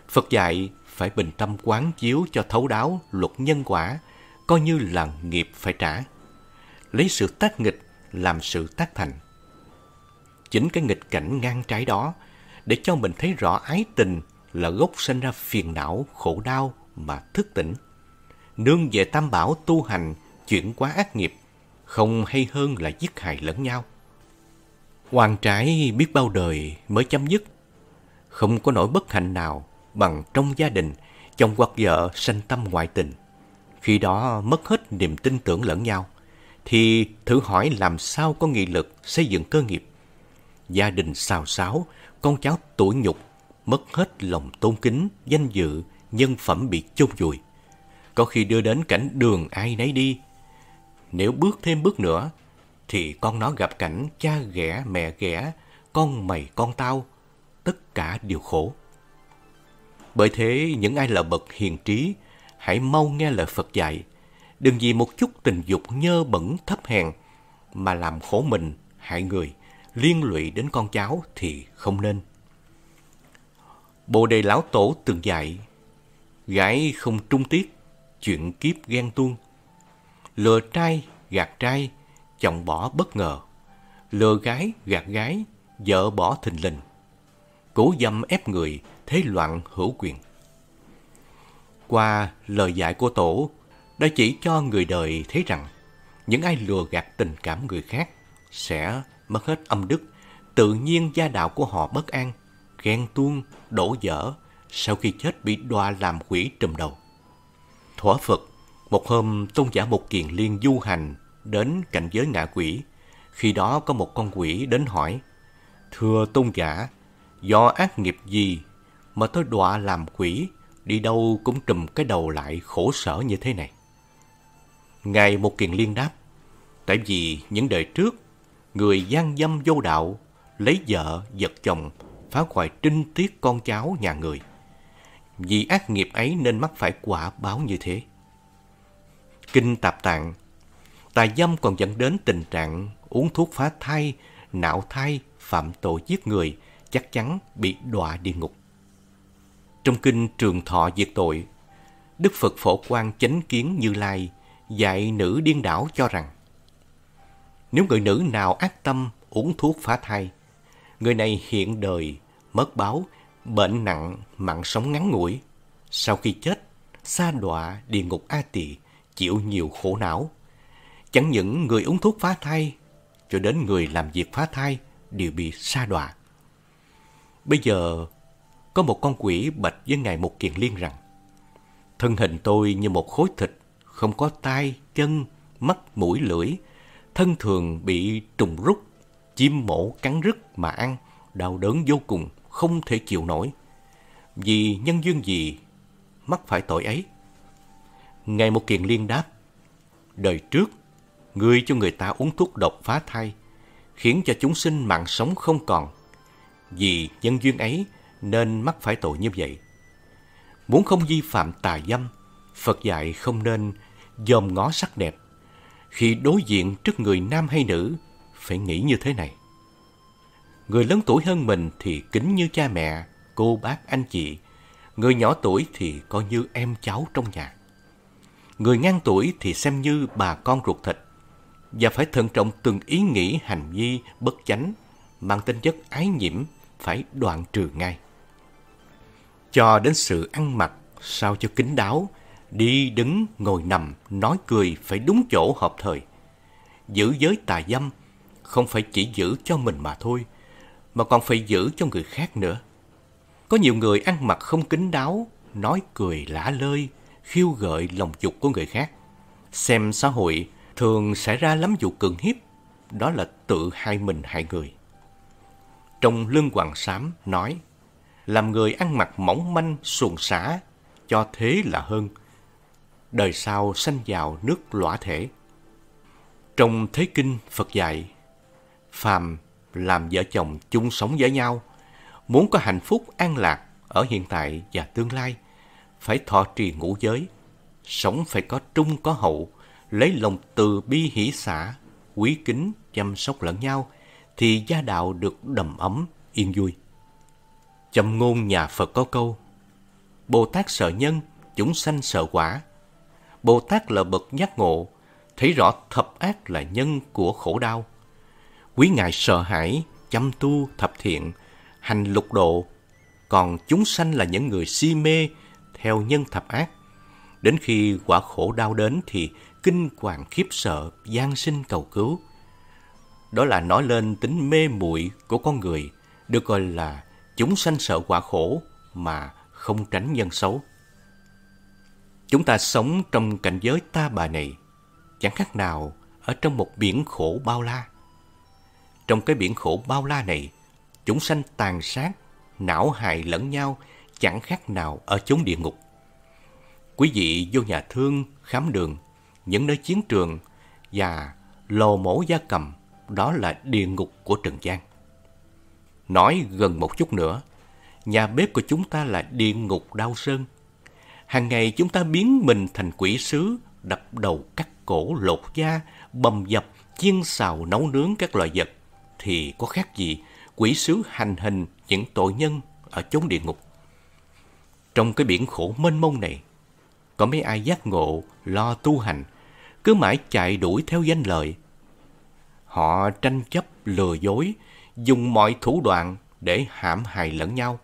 Phật dạy phải bình tâm quán chiếu cho thấu đáo luật nhân quả, coi như là nghiệp phải trả. Lấy sự tác nghịch làm sự tác thành. Chính cái nghịch cảnh ngang trái đó, để cho mình thấy rõ ái tình là gốc sinh ra phiền não, khổ đau mà thức tỉnh. Nương về tam bảo tu hành, chuyển quá ác nghiệp, không hay hơn là giết hại lẫn nhau. Oan trái biết bao đời mới chấm dứt. Không có nỗi bất hạnh nào bằng trong gia đình, chồng hoặc vợ sanh tâm ngoại tình. Khi đó mất hết niềm tin tưởng lẫn nhau, thì thử hỏi làm sao có nghị lực xây dựng cơ nghiệp. Gia đình xào xáo, con cháu tủi nhục, mất hết lòng tôn kính, danh dự, nhân phẩm bị chôn vùi. Có khi đưa đến cảnh đường ai nấy đi. Nếu bước thêm bước nữa, thì con nó gặp cảnh cha ghẻ mẹ ghẻ, con mày con tao, tất cả đều khổ. Bởi thế, những ai là bậc hiền trí, hãy mau nghe lời Phật dạy. Đừng vì một chút tình dục nhơ bẩn thấp hèn mà làm khổ mình, hại người, liên lụy đến con cháu thì không nên. Bồ Đề Lão Tổ từng dạy, gái không trung tiết, chuyện kiếp ghen tuông. Lừa trai, gạt trai, chồng bỏ bất ngờ. Lừa gái, gạt gái, vợ bỏ thình lình. Cố dâm ép người, thế loạn hữu quyền. Qua lời dạy của Tổ, đã chỉ cho người đời thấy rằng những ai lừa gạt tình cảm người khác sẽ mất hết âm đức, tự nhiên gia đạo của họ bất an, ghen tuông, đổ vỡ, sau khi chết bị đọa làm quỷ trùm đầu. Thuở Phật, một hôm Tôn giả Một Kiền Liên du hành đến cảnh giới ngạ quỷ. Khi đó có một con quỷ đến hỏi: "Thưa Tôn giả, do ác nghiệp gì mà tôi đọa làm quỷ, đi đâu cũng trùm cái đầu lại khổ sở như thế này?" Ngài Một Kiền Liên đáp: "Tại vì những đời trước, người gian dâm vô đạo, lấy vợ, giật chồng, phá hoại trinh tiết con cháu nhà người. Vì ác nghiệp ấy nên mắc phải quả báo như thế." Kinh Tạp Tạng: tà dâm còn dẫn đến tình trạng uống thuốc phá thai, nạo thai, phạm tội giết người, chắc chắn bị đọa địa ngục. Trong Kinh Trường Thọ Diệt Tội, Đức Phật Phổ Quang Chánh Kiến Như Lai dạy nữ điên đảo cho rằng: nếu người nữ nào ác tâm uống thuốc phá thai, người này hiện đời mất báo, bệnh nặng, mạng sống ngắn ngủi. Sau khi chết, sa đọa địa ngục A Tỳ, chịu nhiều khổ não. Chẳng những người uống thuốc phá thai, cho đến người làm việc phá thai đều bị sa đọa. Bây giờ, có một con quỷ bạch với Ngài Một Kiền Liên rằng: "Thân hình tôi như một khối thịt, không có tai, chân, mắt, mũi, lưỡi. Thân thường bị trùng rút, chim mổ cắn rứt mà ăn, đau đớn vô cùng, không thể chịu nổi. Vì nhân duyên gì mắc phải tội ấy?" Ngài Một Kiền Liên đáp: "Đời trước, ngươi cho người ta uống thuốc độc phá thai, khiến cho chúng sinh mạng sống không còn. Vì nhân duyên ấy nên mắc phải tội như vậy. Muốn không vi phạm tà dâm, Phật dạy không nên dòm ngó sắc đẹp. Khi đối diện trước người nam hay nữ, phải nghĩ như thế này: người lớn tuổi hơn mình thì kính như cha mẹ, cô bác, anh chị. Người nhỏ tuổi thì coi như em cháu trong nhà. Người ngang tuổi thì xem như bà con ruột thịt. Và phải thận trọng từng ý nghĩ hành vi bất chánh, mang tính chất ái nhiễm, phải đoạn trừ ngay. cho đến sự ăn mặc sao cho kín đáo, đi đứng ngồi nằm nói cười phải đúng chỗ hợp thời. Giữ giới tà dâm không phải chỉ giữ cho mình mà thôi, mà còn phải giữ cho người khác nữa. Có nhiều người ăn mặc không kín đáo, nói cười lả lơi, khiêu gợi lòng dục của người khác. Xem xã hội thường xảy ra lắm vụ cưỡng hiếp, đó là tự hại mình hại người. Trong Lương Hoằng Sám nói, làm người ăn mặc mỏng manh, xuồng xả, cho thế là hơn, đời sau sanh vào nước lõa thể. Trong Thế Kinh Phật dạy, phàm làm vợ chồng chung sống với nhau, muốn có hạnh phúc an lạc ở hiện tại và tương lai, phải thọ trì ngũ giới, sống phải có trung có hậu, lấy lòng từ bi hỷ xả, quý kính chăm sóc lẫn nhau, thì gia đạo được đầm ấm, yên vui. Châm ngôn nhà Phật có câu, Bồ Tát sợ nhân, chúng sanh sợ quả. Bồ Tát là bậc giác ngộ, thấy rõ thập ác là nhân của khổ đau. Quý ngài sợ hãi, chăm tu thập thiện, hành lục độ. Còn chúng sanh là những người si mê, theo nhân thập ác. Đến khi quả khổ đau đến thì kinh hoàng khiếp sợ, van xin cầu cứu. Đó là nói lên tính mê muội của con người, được gọi là chúng sanh sợ quả khổ mà không tránh nhân xấu. Chúng ta sống trong cảnh giới ta bà này, chẳng khác nào ở trong một biển khổ bao la. Trong cái biển khổ bao la này, chúng sanh tàn sát, não hại lẫn nhau, chẳng khác nào ở chốn địa ngục. Quý vị vô nhà thương, khám đường, những nơi chiến trường và lò mổ gia cầm, đó là địa ngục của trần gian. Nói gần một chút nữa, nhà bếp của chúng ta là địa ngục Đao Sơn. Hàng ngày chúng ta biến mình thành quỷ sứ, đập đầu cắt cổ, lột da, bầm dập, chiên xào nấu nướng các loại vật, thì có khác gì quỷ sứ hành hình những tội nhân ở chốn địa ngục. Trong cái biển khổ mênh mông này, có mấy ai giác ngộ lo tu hành, cứ mãi chạy đuổi theo danh lợi. Họ tranh chấp lừa dối, dùng mọi thủ đoạn để hãm hại lẫn nhau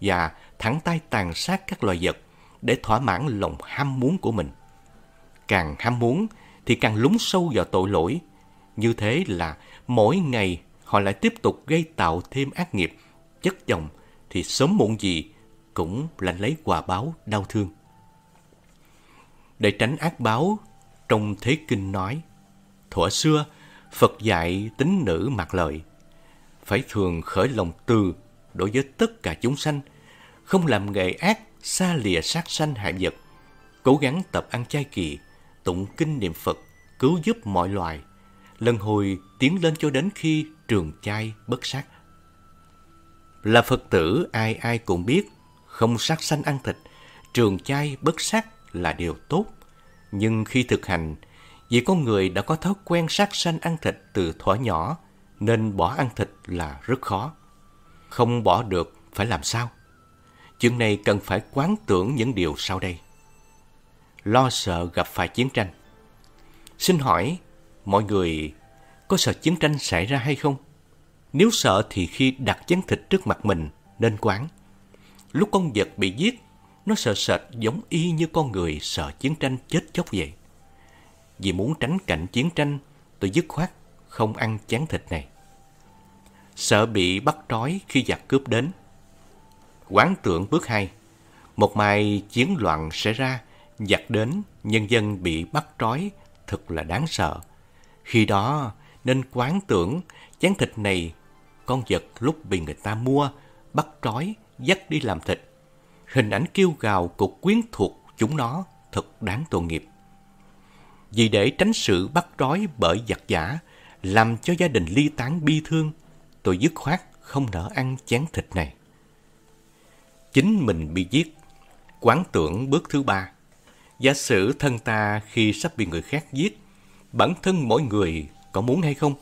và thẳng tay tàn sát các loài vật để thỏa mãn lòng ham muốn của mình. Càng ham muốn thì càng lún sâu vào tội lỗi. Như thế là mỗi ngày họ lại tiếp tục gây tạo thêm ác nghiệp, chất chồng thì sớm muộn gì cũng lãnh lấy quả báo đau thương. Để tránh ác báo, trong Thế Kinh nói, thuở xưa Phật dạy tín nữ Mạt Lợi phải thường khởi lòng từ đối với tất cả chúng sanh, không làm nghề ác, xa lìa sát sanh hại vật, cố gắng tập ăn chay kỳ, tụng kinh niệm Phật, cứu giúp mọi loài, lần hồi tiến lên cho đến khi trường chay bất sát. Là Phật tử, ai ai cũng biết không sát sanh ăn thịt, trường chay bất sát là điều tốt, nhưng khi thực hành, vì con người đã có thói quen sát sanh ăn thịt từ thuở nhỏ, nên bỏ ăn thịt là rất khó. Không bỏ được phải làm sao? Chuyện này cần phải quán tưởng những điều sau đây. Lo sợ gặp phải chiến tranh. Xin hỏi, mọi người có sợ chiến tranh xảy ra hay không? Nếu sợ thì khi đặt chén thịt trước mặt mình nên quán. Lúc con vật bị giết, nó sợ sệt giống y như con người sợ chiến tranh chết chóc vậy. Vì muốn tránh cảnh chiến tranh, tôi dứt khoát không ăn chén thịt này. Sợ bị bắt trói khi giặc cướp đến. Quán tưởng bước hai, một mai chiến loạn xảy ra, giặc đến, nhân dân bị bắt trói, thật là đáng sợ. Khi đó nên quán tưởng chén thịt này, con vật lúc bị người ta mua, bắt trói, dắt đi làm thịt. Hình ảnh kêu gào của quyến thuộc chúng nó thật đáng tội nghiệp. Vì để tránh sự bắt trói bởi giặc giả, làm cho gia đình ly tán bi thương, tôi dứt khoát không nỡ ăn chén thịt này. Chính mình bị giết. Quán tưởng bước thứ ba. Giả sử thân ta khi sắp bị người khác giết, bản thân mỗi người có muốn hay không?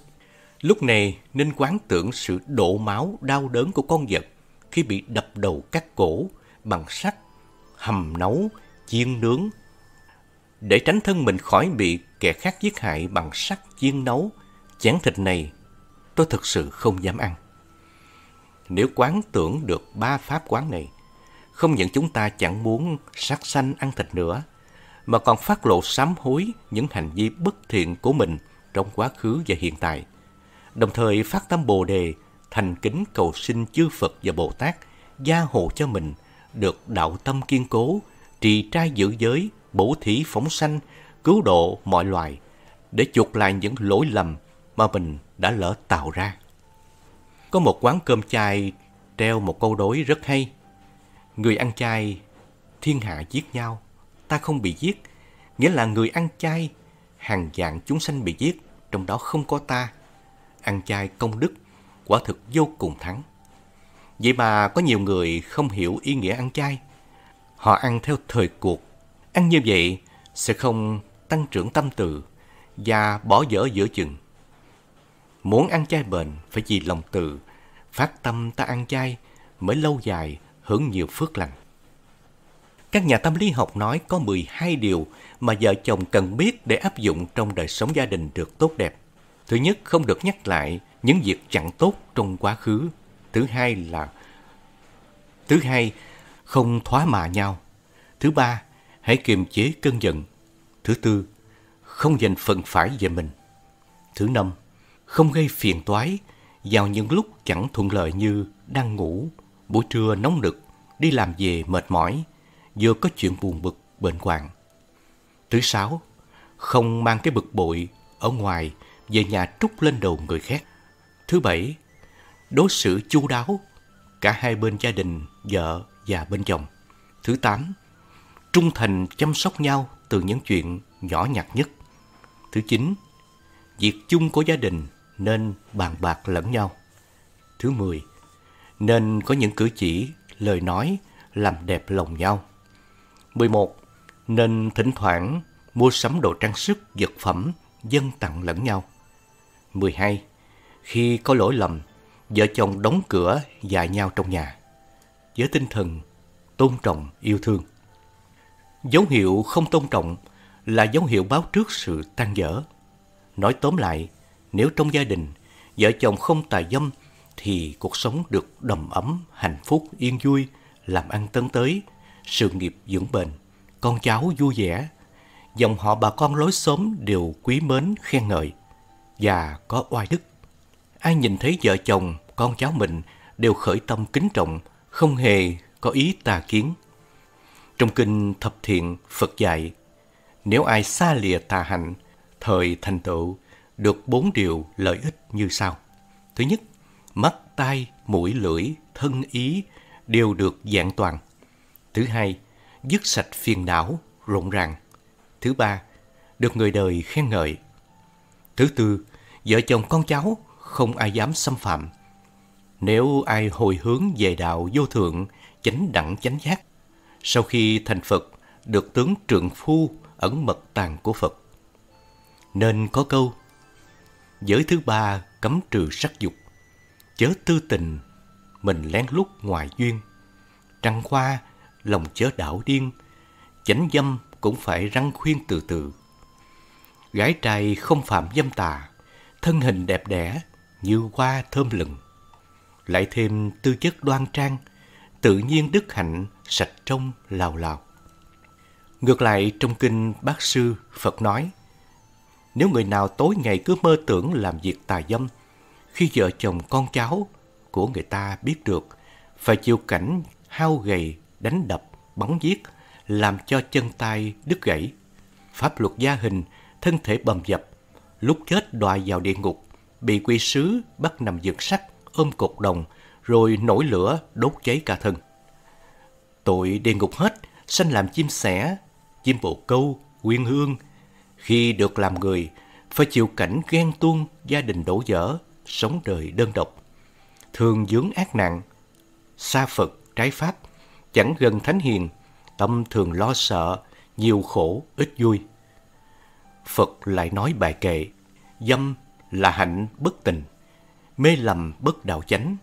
Lúc này nên quán tưởng sự đổ máu đau đớn của con vật khi bị đập đầu cắt cổ bằng sắt, hầm nấu, chiên nướng. Để tránh thân mình khỏi bị kẻ khác giết hại bằng sắt chiên nấu, chén thịt này tôi thực sự không dám ăn. Nếu quán tưởng được ba pháp quán này, không những chúng ta chẳng muốn sát sanh ăn thịt nữa, mà còn phát lộ sám hối những hành vi bất thiện của mình trong quá khứ và hiện tại, đồng thời phát tâm Bồ Đề, thành kính cầu xin chư Phật và Bồ Tát gia hộ cho mình được đạo tâm kiên cố, trì trai giữ giới, bố thí phóng sanh, cứu độ mọi loài, để chuộc lại những lỗi lầm mà mình đã lỡ tạo ra. Có một quán cơm chay treo một câu đối rất hay: người ăn chay thiên hạ giết nhau, ta không bị giết. Nghĩa là người ăn chay, hàng vạn chúng sanh bị giết, trong đó không có ta. Ăn chay công đức quả thực vô cùng thắng. Vậy mà có nhiều người không hiểu ý nghĩa ăn chay. Họ ăn theo thời cuộc. Ăn như vậy sẽ không tăng trưởng tâm từ và bỏ dở giữa chừng. Muốn ăn chay bền phải vì lòng từ, phát tâm ta ăn chay mới lâu dài hưởng nhiều phước lành. Các nhà tâm lý học nói có mười hai điều mà vợ chồng cần biết để áp dụng trong đời sống gia đình được tốt đẹp. Thứ nhất, không được nhắc lại những việc chẳng tốt trong quá khứ. Thứ hai là Thứ hai, không thoá mạ nhau. Thứ ba, hãy kiềm chế cơn giận. Thứ tư, không dành phần phải về mình. Thứ năm, không gây phiền toái vào những lúc chẳng thuận lợi như đang ngủ, buổi trưa nóng nực, đi làm về mệt mỏi, vừa có chuyện buồn bực, bệnh hoạn. Thứ sáu, không mang cái bực bội ở ngoài về nhà trút lên đầu người khác. Thứ bảy, đối xử chu đáo cả hai bên gia đình, vợ và bên chồng. Thứ tám, trung thành chăm sóc nhau từ những chuyện nhỏ nhặt nhất. Thứ chín, việc chung của gia đình nên bàn bạc lẫn nhau. Thứ mười, nên có những cử chỉ, lời nói làm đẹp lòng nhau. mười một. Nên thỉnh thoảng mua sắm đồ trang sức, vật phẩm, dâng tặng lẫn nhau. mười hai. Khi có lỗi lầm, vợ chồng đóng cửa dạy nhau trong nhà với tinh thần tôn trọng, yêu thương. Dấu hiệu không tôn trọng là dấu hiệu báo trước sự tan vỡ. Nói tóm lại, nếu trong gia đình vợ chồng không tà dâm thì cuộc sống được đầm ấm, hạnh phúc, yên vui, làm ăn tấn tới, sự nghiệp vững bền, con cháu vui vẻ, dòng họ bà con lối xóm đều quý mến khen ngợi và có oai đức. Ai nhìn thấy vợ chồng, con cháu mình đều khởi tâm kính trọng, không hề có ý tà kiến. Trong kinh Thập Thiện, Phật dạy, nếu ai xa lìa tà hạnh, thời thành tựu được bốn điều lợi ích như sau. Thứ nhất, mắt, tai, mũi, lưỡi, thân, ý đều được vẹn toàn. Thứ hai, dứt sạch phiền não, rộn ràng. Thứ ba, được người đời khen ngợi. Thứ tư, vợ chồng con cháu không ai dám xâm phạm. Nếu ai hồi hướng về đạo vô thượng, chánh đẳng chánh giác, sau khi thành Phật, được tướng trượng phu ẩn mật tàng của Phật. Nên có câu, giới thứ ba cấm trừ sắc dục, chớ tư tình, mình lén lút ngoài duyên, trăng khoa, lòng chớ đảo điên, chánh dâm cũng phải răng khuyên từ từ. Gái trai không phạm dâm tà, thân hình đẹp đẽ như hoa thơm lừng. Lại thêm tư chất đoan trang, tự nhiên đức hạnh sạch trong lào lào. Ngược lại trong kinh Bát Sư, Phật nói, nếu người nào tối ngày cứ mơ tưởng làm việc tà dâm, khi vợ chồng con cháu của người ta biết được, phải chịu cảnh hao gầy, đánh đập, bắn giết, làm cho chân tay đứt gãy, pháp luật gia hình, thân thể bầm dập, lúc chết đọa vào địa ngục, bị quỷ sứ bắt nằm giật sắt, ôm cột đồng, rồi nổi lửa đốt cháy cả thân. Tội địa ngục hết, sanh làm chim sẻ, chim bồ câu, uyên ương. Khi được làm người, phải chịu cảnh ghen tuông, gia đình đổ vỡ, sống đời đơn độc, thường vướng ác nạn, xa Phật, trái pháp, chẳng gần thánh hiền, tâm thường lo sợ, nhiều khổ, ít vui. Phật lại nói bài kệ, dâm là hạnh bất tình, mê lầm bất đạo chánh,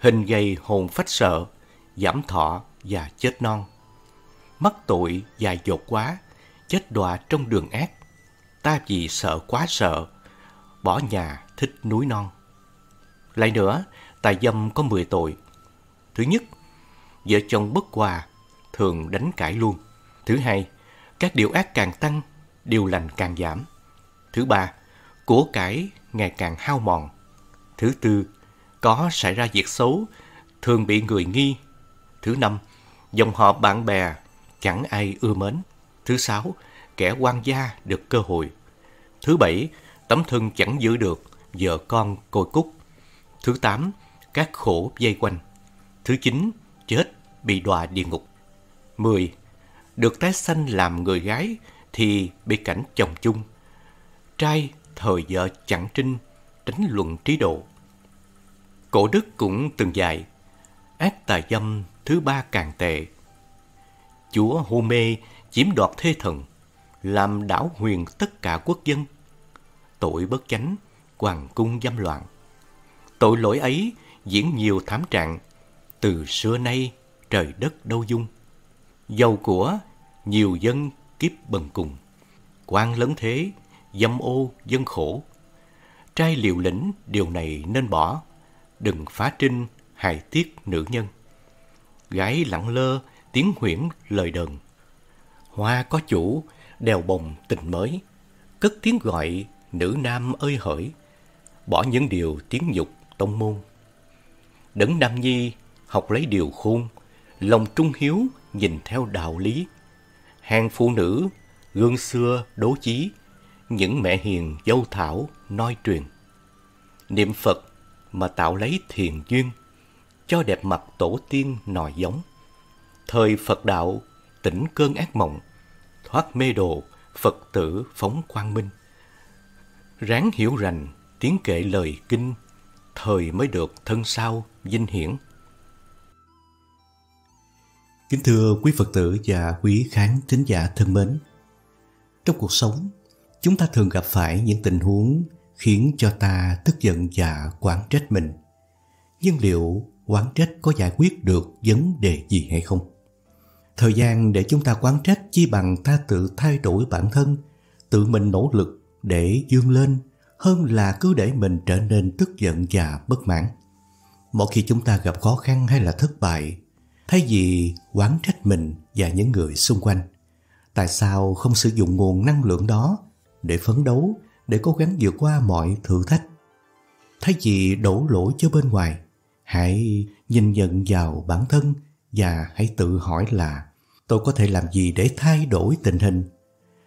hình gầy hồn phách sợ, giảm thọ và chết non. Mắc tội dài dột quá, chết đọa trong đường ác, ta vì sợ quá sợ, bỏ nhà thích núi non. Lại nữa, tà dâm có mười tội. Thứ nhất, vợ chồng bất hòa, thường đánh cãi luôn. Thứ hai, các điều ác càng tăng, điều lành càng giảm. Thứ ba, của cải ngày càng hao mòn. Thứ tư, có xảy ra việc xấu, thường bị người nghi. Thứ năm, dòng họ bạn bè chẳng ai ưa mến. Thứ sáu, kẻ quan gia được cơ hội. Thứ bảy, tấm thân chẳng giữ được, vợ con côi cút. Thứ tám, các khổ vây quanh. Thứ chín, chết bị đọa địa ngục. mười. Được tái sanh làm người gái thì bị cảnh chồng chung. Trai thời vợ chẳng trinh, tránh luận trí độ. Cổ đức cũng từng dạy, ác tà dâm thứ ba càng tệ. Chúa hôn mê chiếm đoạt thê thần, làm đảo huyền tất cả quốc dân. Tội bất chánh, hoàng cung dâm loạn. Tội lỗi ấy diễn nhiều thảm trạng, từ xưa nay trời đất đâu dung. Giàu của, nhiều dân kiếp bần cùng. Quan lớn thế, dâm ô dân khổ. Trai liều lĩnh, điều này nên bỏ. Đừng phá trinh, hại tiếc nữ nhân. Gái lặng lơ, tiếng huyễn lời đờn. Hoa có chủ, đèo bồng tình mới. Cất tiếng gọi, nữ nam ơi hỡi. Bỏ những điều tiếng dục tông môn. Đấng nam nhi, học lấy điều khôn. Lòng trung hiếu, nhìn theo đạo lý. Hàng phụ nữ, gương xưa đố chí. Những mẹ hiền dâu thảo noi truyền. Niệm Phật mà tạo lấy thiền duyên, cho đẹp mặt tổ tiên nòi giống. Thời Phật đạo tỉnh cơn ác mộng, thoát mê đồ Phật tử phóng quang minh. Ráng hiểu rành tiếng kệ lời kinh, thời mới được thân sao vinh hiển. Kính thưa quý Phật tử và quý khán thính giả thân mến, trong cuộc sống chúng ta thường gặp phải những tình huống khiến cho ta tức giận và oán trách mình. Nhưng liệu oán trách có giải quyết được vấn đề gì hay không? Thời gian để chúng ta oán trách chi bằng ta tự thay đổi bản thân, tự mình nỗ lực để vươn lên, hơn là cứ để mình trở nên tức giận và bất mãn. Mỗi khi chúng ta gặp khó khăn hay là thất bại, thay vì oán trách mình và những người xung quanh, tại sao không sử dụng nguồn năng lượng đó để phấn đấu, để cố gắng vượt qua mọi thử thách? Thay vì đổ lỗi cho bên ngoài, hãy nhìn nhận vào bản thân và hãy tự hỏi là tôi có thể làm gì để thay đổi tình hình.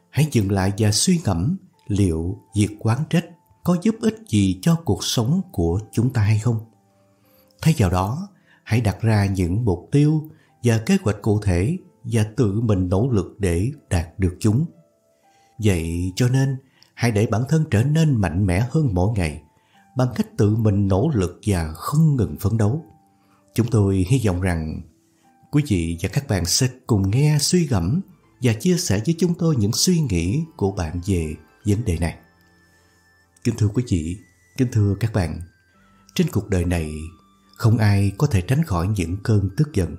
Hãy dừng lại và suy ngẫm liệu việc oán trách có giúp ích gì cho cuộc sống của chúng ta hay không. Thay vào đó, hãy đặt ra những mục tiêu và kế hoạch cụ thể và tự mình nỗ lực để đạt được chúng. Vậy cho nên, hãy để bản thân trở nên mạnh mẽ hơn mỗi ngày bằng cách tự mình nỗ lực và không ngừng phấn đấu. Chúng tôi hy vọng rằng quý vị và các bạn sẽ cùng nghe, suy ngẫm và chia sẻ với chúng tôi những suy nghĩ của bạn về vấn đề này. Kính thưa quý vị, kính thưa các bạn, trên cuộc đời này không ai có thể tránh khỏi những cơn tức giận.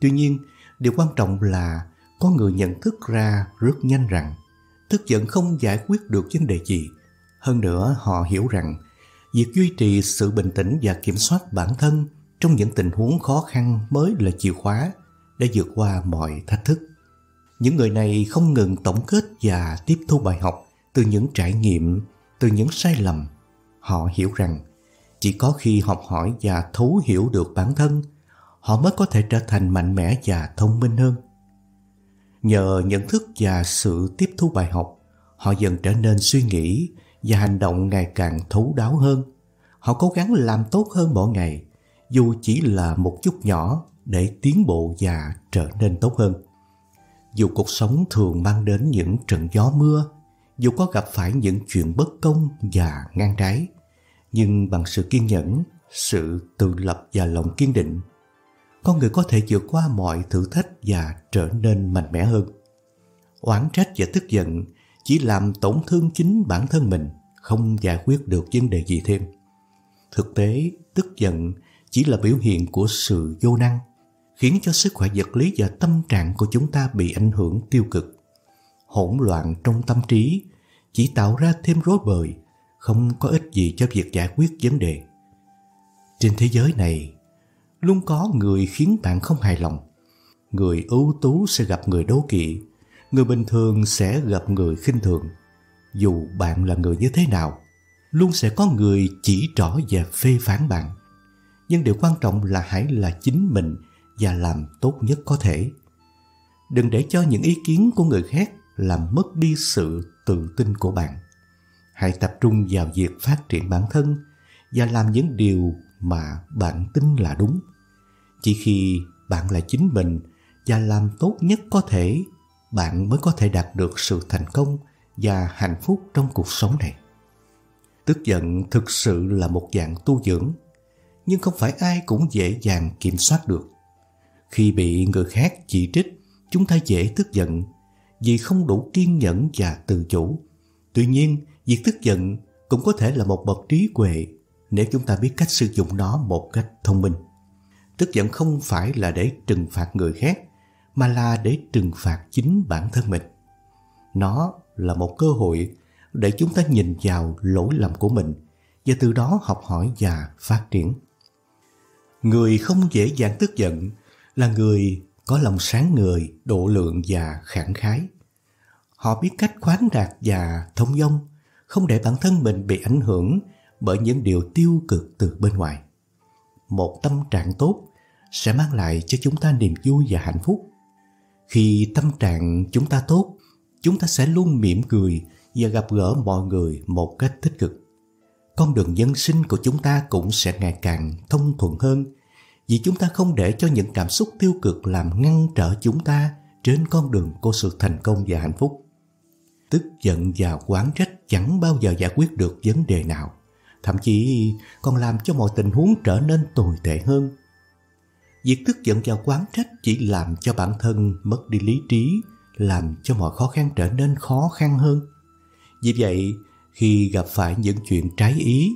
Tuy nhiên, điều quan trọng là có người nhận thức ra rất nhanh rằng tức giận không giải quyết được vấn đề gì. Hơn nữa, họ hiểu rằng việc duy trì sự bình tĩnh và kiểm soát bản thân trong những tình huống khó khăn mới là chìa khóa để vượt qua mọi thách thức. Những người này không ngừng tổng kết và tiếp thu bài học từ những trải nghiệm, từ những sai lầm. Họ hiểu rằng chỉ có khi học hỏi và thấu hiểu được bản thân, họ mới có thể trở thành mạnh mẽ và thông minh hơn. Nhờ nhận thức và sự tiếp thu bài học, họ dần trở nên suy nghĩ và hành động ngày càng thấu đáo hơn. Họ cố gắng làm tốt hơn mỗi ngày, dù chỉ là một chút nhỏ, để tiến bộ và trở nên tốt hơn. Dù cuộc sống thường mang đến những trận gió mưa, dù có gặp phải những chuyện bất công và ngang trái, nhưng bằng sự kiên nhẫn, sự tự lập và lòng kiên định, con người có thể vượt qua mọi thử thách và trở nên mạnh mẽ hơn. Oán trách và tức giận chỉ làm tổn thương chính bản thân mình, không giải quyết được vấn đề gì thêm. Thực tế, tức giận chỉ là biểu hiện của sự vô năng, khiến cho sức khỏe vật lý và tâm trạng của chúng ta bị ảnh hưởng tiêu cực. Hỗn loạn trong tâm trí chỉ tạo ra thêm rối bời, không có ích gì cho việc giải quyết vấn đề. Trên thế giới này, luôn có người khiến bạn không hài lòng. Người ưu tú sẽ gặp người đố kỵ, người bình thường sẽ gặp người khinh thường. Dù bạn là người như thế nào, luôn sẽ có người chỉ trỏ và phê phán bạn. Nhưng điều quan trọng là hãy là chính mình và làm tốt nhất có thể. Đừng để cho những ý kiến của người khác làm mất đi sự tự tin của bạn. Hãy tập trung vào việc phát triển bản thân và làm những điều mà bạn tin là đúng. Chỉ khi bạn là chính mình và làm tốt nhất có thể, bạn mới có thể đạt được sự thành công và hạnh phúc trong cuộc sống này. Tức giận thực sự là một dạng tu dưỡng, nhưng không phải ai cũng dễ dàng kiểm soát được. Khi bị người khác chỉ trích, chúng ta dễ tức giận vì không đủ kiên nhẫn và tự chủ. Tuy nhiên, việc tức giận cũng có thể là một bậc trí huệ nếu chúng ta biết cách sử dụng nó một cách thông minh. Tức giận không phải là để trừng phạt người khác, mà là để trừng phạt chính bản thân mình. Nó là một cơ hội để chúng ta nhìn vào lỗi lầm của mình và từ đó học hỏi và phát triển. Người không dễ dàng tức giận là người có lòng sáng ngời, độ lượng và khẳng khái. Họ biết cách khoáng đạt và thông dong, không để bản thân mình bị ảnh hưởng bởi những điều tiêu cực từ bên ngoài. Một tâm trạng tốt sẽ mang lại cho chúng ta niềm vui và hạnh phúc. Khi tâm trạng chúng ta tốt, chúng ta sẽ luôn mỉm cười và gặp gỡ mọi người một cách tích cực. Con đường nhân sinh của chúng ta cũng sẽ ngày càng thông thuận hơn, vì chúng ta không để cho những cảm xúc tiêu cực làm ngăn trở chúng ta trên con đường của sự thành công và hạnh phúc. Tức giận và oán trách chẳng bao giờ giải quyết được vấn đề nào, thậm chí còn làm cho mọi tình huống trở nên tồi tệ hơn. Việc tức giận và oán trách chỉ làm cho bản thân mất đi lý trí, làm cho mọi khó khăn trở nên khó khăn hơn. Vì vậy, khi gặp phải những chuyện trái ý,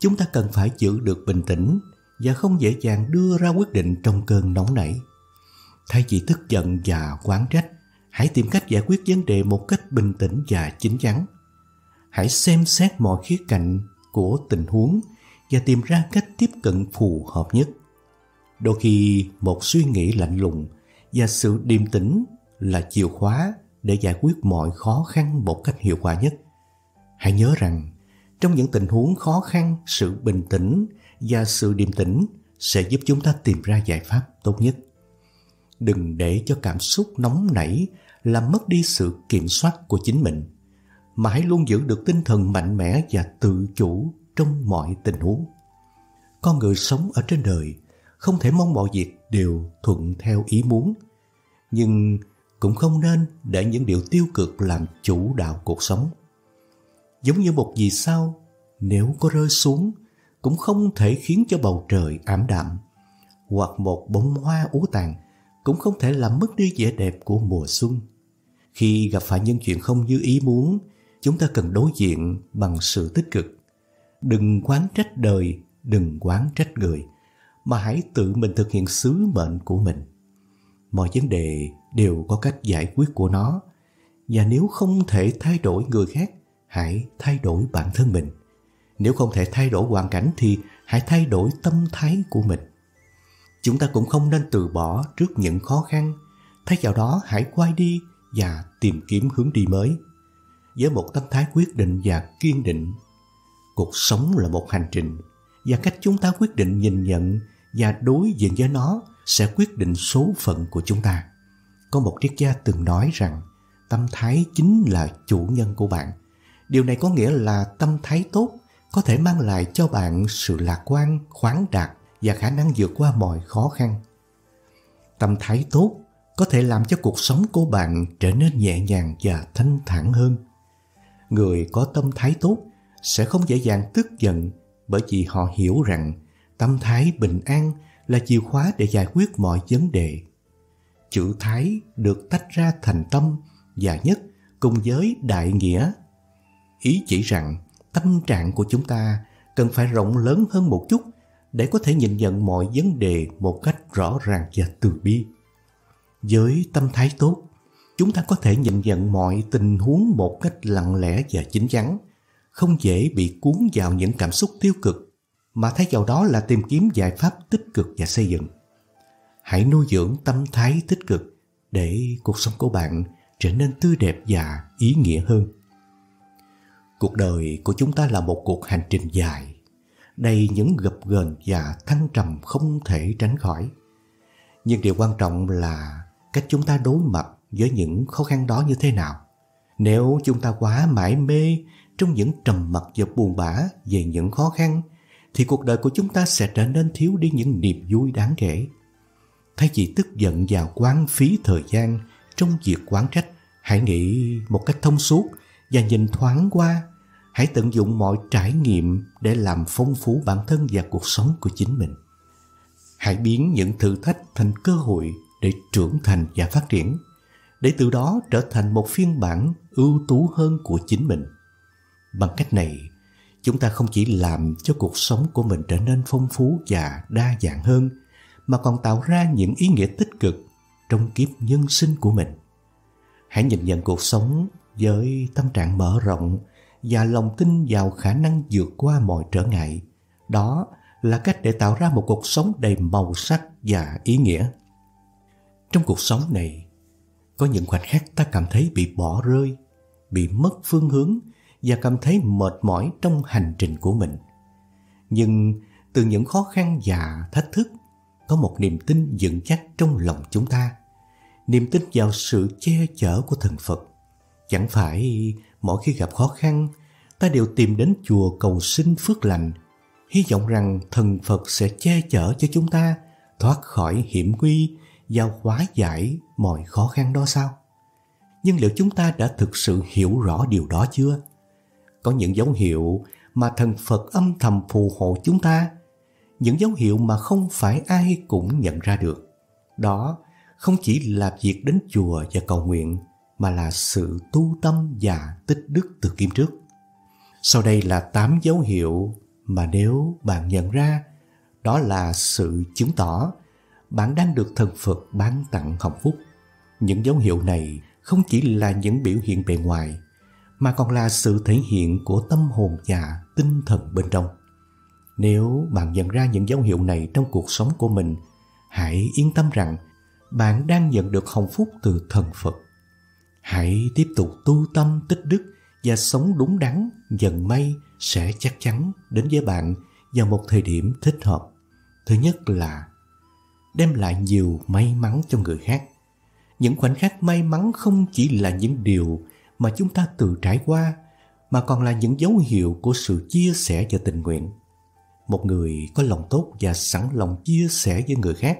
chúng ta cần phải giữ được bình tĩnh và không dễ dàng đưa ra quyết định trong cơn nóng nảy. Thay vì tức giận và oán trách, hãy tìm cách giải quyết vấn đề một cách bình tĩnh và chín chắn. Hãy xem xét mọi khía cạnh của tình huống và tìm ra cách tiếp cận phù hợp nhất. Đôi khi một suy nghĩ lạnh lùng và sự điềm tĩnh là chìa khóa để giải quyết mọi khó khăn một cách hiệu quả nhất. Hãy nhớ rằng, trong những tình huống khó khăn, sự bình tĩnh và sự điềm tĩnh sẽ giúp chúng ta tìm ra giải pháp tốt nhất. Đừng để cho cảm xúc nóng nảy làm mất đi sự kiểm soát của chính mình, mà hãy luôn giữ được tinh thần mạnh mẽ và tự chủ trong mọi tình huống. Con người sống ở trên đời không thể mong mọi việc đều thuận theo ý muốn, nhưng cũng không nên để những điều tiêu cực làm chủ đạo cuộc sống. Giống như một vì sao, nếu có rơi xuống cũng không thể khiến cho bầu trời ảm đạm, hoặc một bông hoa úa tàn cũng không thể làm mất đi vẻ đẹp của mùa xuân. Khi gặp phải những chuyện không như ý muốn, chúng ta cần đối diện bằng sự tích cực. Đừng oán trách đời, đừng oán trách người, mà hãy tự mình thực hiện sứ mệnh của mình. Mọi vấn đề đều có cách giải quyết của nó, và nếu không thể thay đổi người khác, hãy thay đổi bản thân mình. Nếu không thể thay đổi hoàn cảnh thì hãy thay đổi tâm thái của mình. Chúng ta cũng không nên từ bỏ trước những khó khăn, thay vào đó hãy quay đi và tìm kiếm hướng đi mới. Với một tâm thái quyết định và kiên định, cuộc sống là một hành trình, và cách chúng ta quyết định nhìn nhận và đối diện với nó sẽ quyết định số phận của chúng ta. Có một triết gia từng nói rằng tâm thái chính là chủ nhân của bạn. Điều này có nghĩa là tâm thái tốt có thể mang lại cho bạn sự lạc quan, khoáng đạt và khả năng vượt qua mọi khó khăn. Tâm thái tốt có thể làm cho cuộc sống của bạn trở nên nhẹ nhàng và thanh thản hơn. Người có tâm thái tốt sẽ không dễ dàng tức giận, bởi vì họ hiểu rằng tâm thái bình an là chìa khóa để giải quyết mọi vấn đề. Chữ thái được tách ra thành tâm và nhất cùng với đại nghĩa, ý chỉ rằng tâm trạng của chúng ta cần phải rộng lớn hơn một chút để có thể nhìn nhận mọi vấn đề một cách rõ ràng và từ bi. Với tâm thái tốt, chúng ta có thể nhìn nhận mọi tình huống một cách lặng lẽ và chín chắn, không dễ bị cuốn vào những cảm xúc tiêu cực mà thay vào đó là tìm kiếm giải pháp tích cực và xây dựng. Hãy nuôi dưỡng tâm thái tích cực để cuộc sống của bạn trở nên tươi đẹp và ý nghĩa hơn. Cuộc đời của chúng ta là một cuộc hành trình dài, đầy những gập ghềnh và thăng trầm không thể tránh khỏi. Nhưng điều quan trọng là cách chúng ta đối mặt với những khó khăn đó như thế nào. Nếu chúng ta quá mải mê trong những trầm mặc và buồn bã về những khó khăn, thì cuộc đời của chúng ta sẽ trở nên thiếu đi những niềm vui đáng kể. Thay vì tức giận và quán phí thời gian trong việc quán trách, hãy nghĩ một cách thông suốt và nhìn thoáng qua. Hãy tận dụng mọi trải nghiệm để làm phong phú bản thân và cuộc sống của chính mình. Hãy biến những thử thách thành cơ hội để trưởng thành và phát triển, để từ đó trở thành một phiên bản ưu tú hơn của chính mình. Bằng cách này, chúng ta không chỉ làm cho cuộc sống của mình trở nên phong phú và đa dạng hơn, mà còn tạo ra những ý nghĩa tích cực trong kiếp nhân sinh của mình. Hãy nhìn nhận cuộc sống với tâm trạng mở rộng và lòng tin vào khả năng vượt qua mọi trở ngại. Đó là cách để tạo ra một cuộc sống đầy màu sắc và ý nghĩa. Trong cuộc sống này, có những khoảnh khắc ta cảm thấy bị bỏ rơi, bị mất phương hướng và cảm thấy mệt mỏi trong hành trình của mình. Nhưng từ những khó khăn và thách thức, có một niềm tin vững chắc trong lòng chúng ta, niềm tin vào sự che chở của thần Phật. Chẳng phải mỗi khi gặp khó khăn, ta đều tìm đến chùa cầu xin phước lành, hy vọng rằng thần Phật sẽ che chở cho chúng ta thoát khỏi hiểm nguy và hóa giải mọi khó khăn đó sao? Nhưng liệu chúng ta đã thực sự hiểu rõ điều đó chưa? Có những dấu hiệu mà thần Phật âm thầm phù hộ chúng ta, những dấu hiệu mà không phải ai cũng nhận ra được. Đó không chỉ là việc đến chùa và cầu nguyện, mà là sự tu tâm và tích đức từ kiếp trước. Sau đây là tám dấu hiệu mà nếu bạn nhận ra, đó là sự chứng tỏ bạn đang được thần Phật ban tặng hồng phúc. Những dấu hiệu này không chỉ là những biểu hiện bề ngoài, mà còn là sự thể hiện của tâm hồn và tinh thần bên trong. Nếu bạn nhận ra những dấu hiệu này trong cuộc sống của mình, hãy yên tâm rằng bạn đang nhận được hồng phúc từ thần Phật. Hãy tiếp tục tu tâm tích đức và sống đúng đắn, dần may sẽ chắc chắn đến với bạn vào một thời điểm thích hợp. Thứ nhất là đem lại nhiều may mắn cho người khác. Những khoảnh khắc may mắn không chỉ là những điều mà chúng ta tự trải qua, mà còn là những dấu hiệu của sự chia sẻ và tình nguyện. Một người có lòng tốt và sẵn lòng chia sẻ với người khác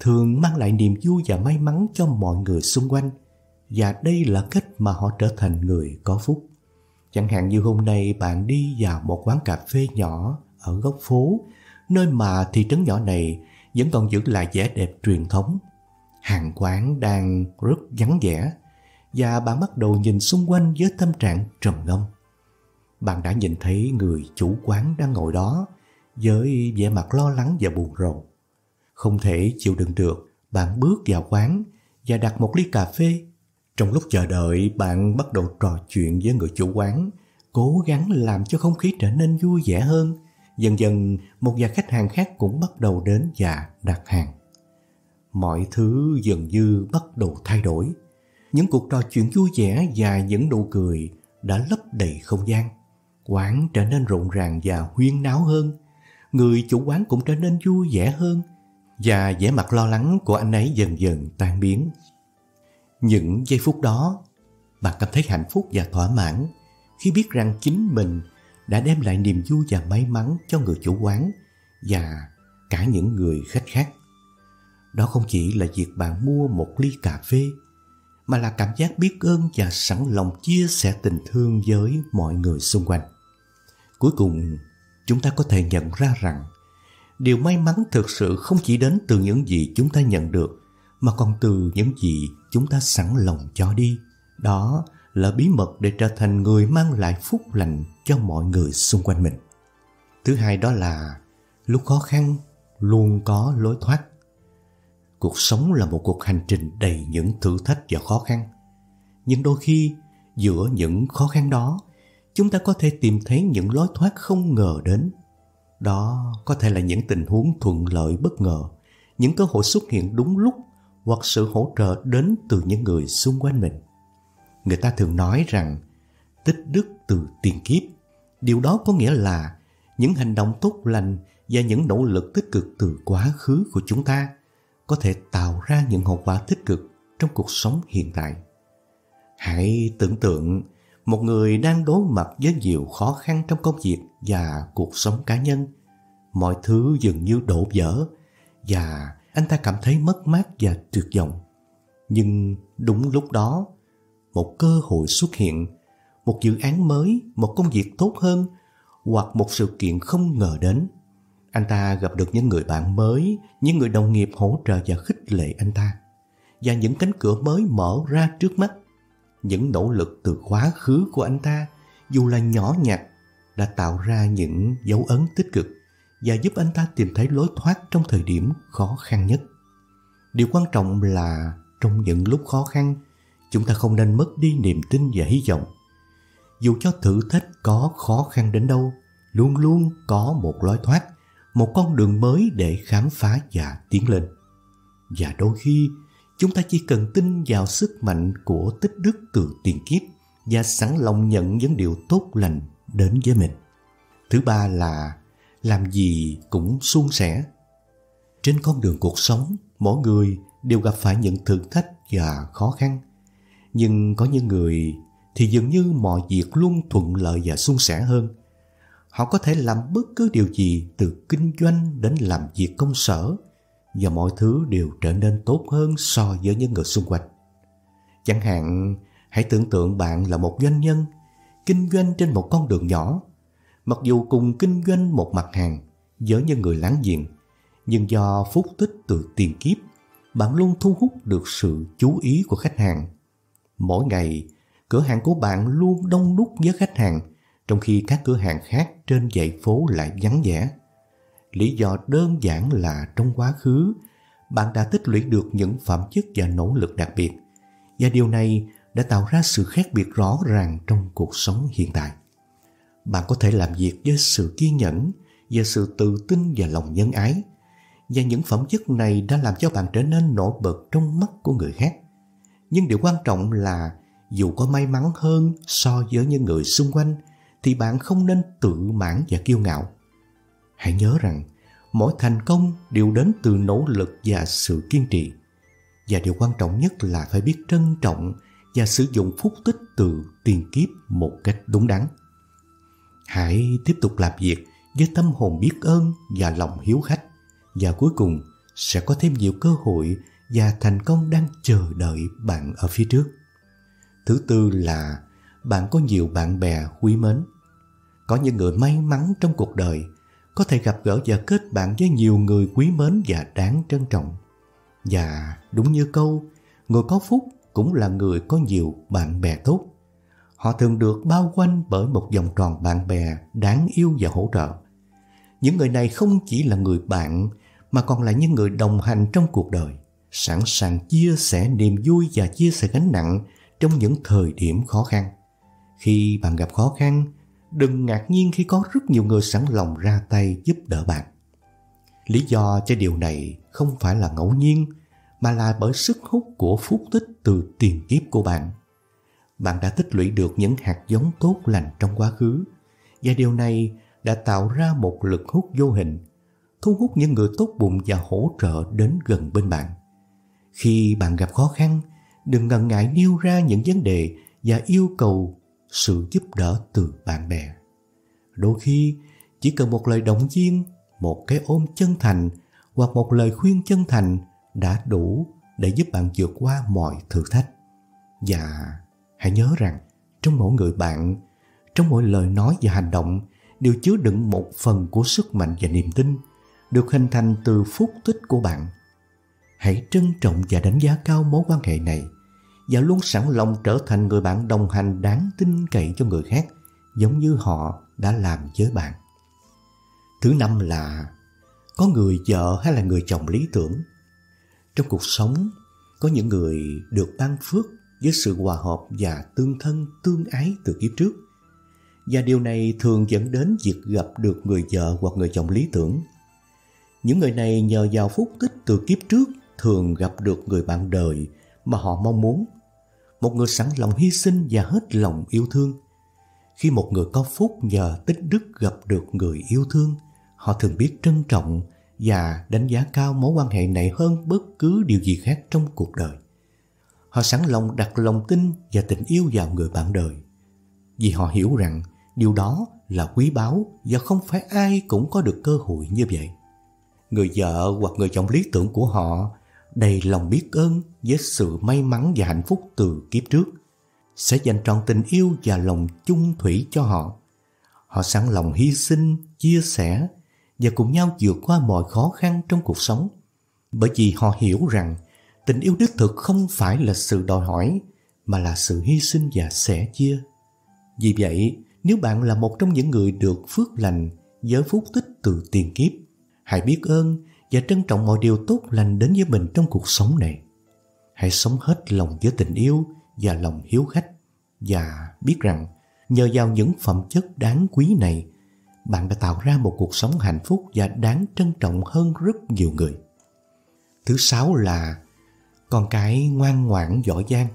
thường mang lại niềm vui và may mắn cho mọi người xung quanh. Và đây là cách mà họ trở thành người có phúc. Chẳng hạn như hôm nay bạn đi vào một quán cà phê nhỏ ở góc phố, nơi mà thị trấn nhỏ này vẫn còn giữ lại vẻ đẹp truyền thống. Hàng quán đang rất vắng vẻ, và bạn bắt đầu nhìn xung quanh với tâm trạng trầm ngâm. Bạn đã nhìn thấy người chủ quán đang ngồi đó với vẻ mặt lo lắng và buồn rầu. Không thể chịu đựng được, bạn bước vào quán và đặt một ly cà phê. Trong lúc chờ đợi, bạn bắt đầu trò chuyện với người chủ quán, cố gắng làm cho không khí trở nên vui vẻ hơn. Dần dần, một vài khách hàng khác cũng bắt đầu đến và đặt hàng. Mọi thứ dường như bắt đầu thay đổi. Những cuộc trò chuyện vui vẻ và những nụ cười đã lấp đầy không gian. Quán trở nên rộn ràng và huyên náo hơn. Người chủ quán cũng trở nên vui vẻ hơn, và vẻ mặt lo lắng của anh ấy dần dần tan biến. Những giây phút đó, bạn cảm thấy hạnh phúc và thỏa mãn khi biết rằng chính mình đã đem lại niềm vui và may mắn cho người chủ quán và cả những người khách khác. Đó không chỉ là việc bạn mua một ly cà phê, mà là cảm giác biết ơn và sẵn lòng chia sẻ tình thương với mọi người xung quanh. Cuối cùng, chúng ta có thể nhận ra rằng điều may mắn thực sự không chỉ đến từ những gì chúng ta nhận được, mà còn từ những gì chúng ta sẵn lòng cho đi. Đó là bí mật để trở thành người mang lại phúc lành cho mọi người xung quanh mình. Thứ hai, đó là lúc khó khăn luôn có lối thoát. Cuộc sống là một cuộc hành trình đầy những thử thách và khó khăn. Nhưng đôi khi, giữa những khó khăn đó, chúng ta có thể tìm thấy những lối thoát không ngờ đến. Đó có thể là những tình huống thuận lợi bất ngờ, những cơ hội xuất hiện đúng lúc hoặc sự hỗ trợ đến từ những người xung quanh mình. Người ta thường nói rằng tích đức từ tiền kiếp. Điều đó có nghĩa là những hành động tốt lành và những nỗ lực tích cực từ quá khứ của chúng ta có thể tạo ra những hậu quả tích cực trong cuộc sống hiện tại. Hãy tưởng tượng một người đang đối mặt với nhiều khó khăn trong công việc và cuộc sống cá nhân. Mọi thứ dường như đổ vỡ và anh ta cảm thấy mất mát và tuyệt vọng. Nhưng đúng lúc đó, một cơ hội xuất hiện, một dự án mới, một công việc tốt hơn hoặc một sự kiện không ngờ đến. Anh ta gặp được những người bạn mới, những người đồng nghiệp hỗ trợ và khích lệ anh ta, và những cánh cửa mới mở ra trước mắt. Những nỗ lực từ quá khứ của anh ta, dù là nhỏ nhặt, đã tạo ra những dấu ấn tích cực và giúp anh ta tìm thấy lối thoát trong thời điểm khó khăn nhất. Điều quan trọng là trong những lúc khó khăn, chúng ta không nên mất đi niềm tin và hy vọng. Dù cho thử thách có khó khăn đến đâu, luôn luôn có một lối thoát, một con đường mới để khám phá và tiến lên. Và đôi khi, chúng ta chỉ cần tin vào sức mạnh của tích đức từ tiền kiếp và sẵn lòng nhận những điều tốt lành đến với mình. Thứ ba là làm gì cũng suôn sẻ. Trên con đường cuộc sống, mỗi người đều gặp phải những thử thách và khó khăn. Nhưng có những người thì dường như mọi việc luôn thuận lợi và suôn sẻ hơn. Họ có thể làm bất cứ điều gì, từ kinh doanh đến làm việc công sở, và mọi thứ đều trở nên tốt hơn so với những người xung quanh. Chẳng hạn, hãy tưởng tượng bạn là một doanh nhân, kinh doanh trên một con đường nhỏ. Mặc dù cùng kinh doanh một mặt hàng với những người láng giềng, nhưng do phúc tích từ tiền kiếp, bạn luôn thu hút được sự chú ý của khách hàng. Mỗi ngày, cửa hàng của bạn luôn đông đúc với khách hàng, trong khi các cửa hàng khác trên dãy phố lại vắng vẻ. Lý do đơn giản là trong quá khứ, bạn đã tích lũy được những phẩm chất và nỗ lực đặc biệt, và điều này đã tạo ra sự khác biệt rõ ràng trong cuộc sống hiện tại. Bạn có thể làm việc với sự kiên nhẫn, với sự tự tin và lòng nhân ái, và những phẩm chất này đã làm cho bạn trở nên nổi bật trong mắt của người khác. Nhưng điều quan trọng là dù có may mắn hơn so với những người xung quanh, thì bạn không nên tự mãn và kiêu ngạo. Hãy nhớ rằng mỗi thành công đều đến từ nỗ lực và sự kiên trì. Và điều quan trọng nhất là phải biết trân trọng và sử dụng phúc tích từ tiền kiếp một cách đúng đắn. Hãy tiếp tục làm việc với tâm hồn biết ơn và lòng hiếu khách, và cuối cùng sẽ có thêm nhiều cơ hội và thành công đang chờ đợi bạn ở phía trước. Thứ tư là bạn có nhiều bạn bè quý mến. Có những người may mắn trong cuộc đời có thể gặp gỡ và kết bạn với nhiều người quý mến và đáng trân trọng. Và đúng như câu, người có phúc cũng là người có nhiều bạn bè tốt. Họ thường được bao quanh bởi một vòng tròn bạn bè đáng yêu và hỗ trợ. Những người này không chỉ là người bạn mà còn là những người đồng hành trong cuộc đời, sẵn sàng chia sẻ niềm vui và chia sẻ gánh nặng trong những thời điểm khó khăn. Khi bạn gặp khó khăn, đừng ngạc nhiên khi có rất nhiều người sẵn lòng ra tay giúp đỡ bạn. Lý do cho điều này không phải là ngẫu nhiên, mà là bởi sức hút của phúc tích từ tiền kiếp của bạn. Bạn đã tích lũy được những hạt giống tốt lành trong quá khứ, và điều này đã tạo ra một lực hút vô hình, thu hút những người tốt bụng và hỗ trợ đến gần bên bạn. Khi bạn gặp khó khăn, đừng ngần ngại nêu ra những vấn đề và yêu cầu sự giúp đỡ từ bạn bè. Đôi khi, chỉ cần một lời động viên, một cái ôm chân thành hoặc một lời khuyên chân thành đã đủ để giúp bạn vượt qua mọi thử thách. Và hãy nhớ rằng, trong mỗi người bạn, trong mỗi lời nói và hành động đều chứa đựng một phần của sức mạnh và niềm tin được hình thành từ phúc tích của bạn. Hãy trân trọng và đánh giá cao mối quan hệ này, và luôn sẵn lòng trở thành người bạn đồng hành đáng tin cậy cho người khác, giống như họ đã làm với bạn. Thứ năm là có người vợ hay là người chồng lý tưởng. Trong cuộc sống, có những người được ban phước với sự hòa hợp và tương thân tương ái từ kiếp trước, và điều này thường dẫn đến việc gặp được người vợ hoặc người chồng lý tưởng. Những người này nhờ vào phúc tích từ kiếp trước thường gặp được người bạn đời mà họ mong muốn, một người sẵn lòng hy sinh và hết lòng yêu thương. Khi một người có phúc nhờ tích đức gặp được người yêu thương, họ thường biết trân trọng và đánh giá cao mối quan hệ này hơn bất cứ điều gì khác trong cuộc đời. Họ sẵn lòng đặt lòng tin và tình yêu vào người bạn đời, vì họ hiểu rằng điều đó là quý báu và không phải ai cũng có được cơ hội như vậy. Người vợ hoặc người chồng lý tưởng của họ đầy lòng biết ơn với sự may mắn và hạnh phúc từ kiếp trước, sẽ dành trọn tình yêu và lòng chung thủy cho họ. Họ sẵn lòng hy sinh, chia sẻ và cùng nhau vượt qua mọi khó khăn trong cuộc sống, bởi vì họ hiểu rằng tình yêu đích thực không phải là sự đòi hỏi mà là sự hy sinh và sẻ chia. Vì vậy, nếu bạn là một trong những người được phước lành với phúc tích từ tiền kiếp, hãy biết ơn và trân trọng mọi điều tốt lành đến với mình trong cuộc sống này. Hãy sống hết lòng với tình yêu và lòng hiếu khách, và biết rằng nhờ vào những phẩm chất đáng quý này, bạn đã tạo ra một cuộc sống hạnh phúc và đáng trân trọng hơn rất nhiều người. Thứ sáu là con cái ngoan ngoãn giỏi giang.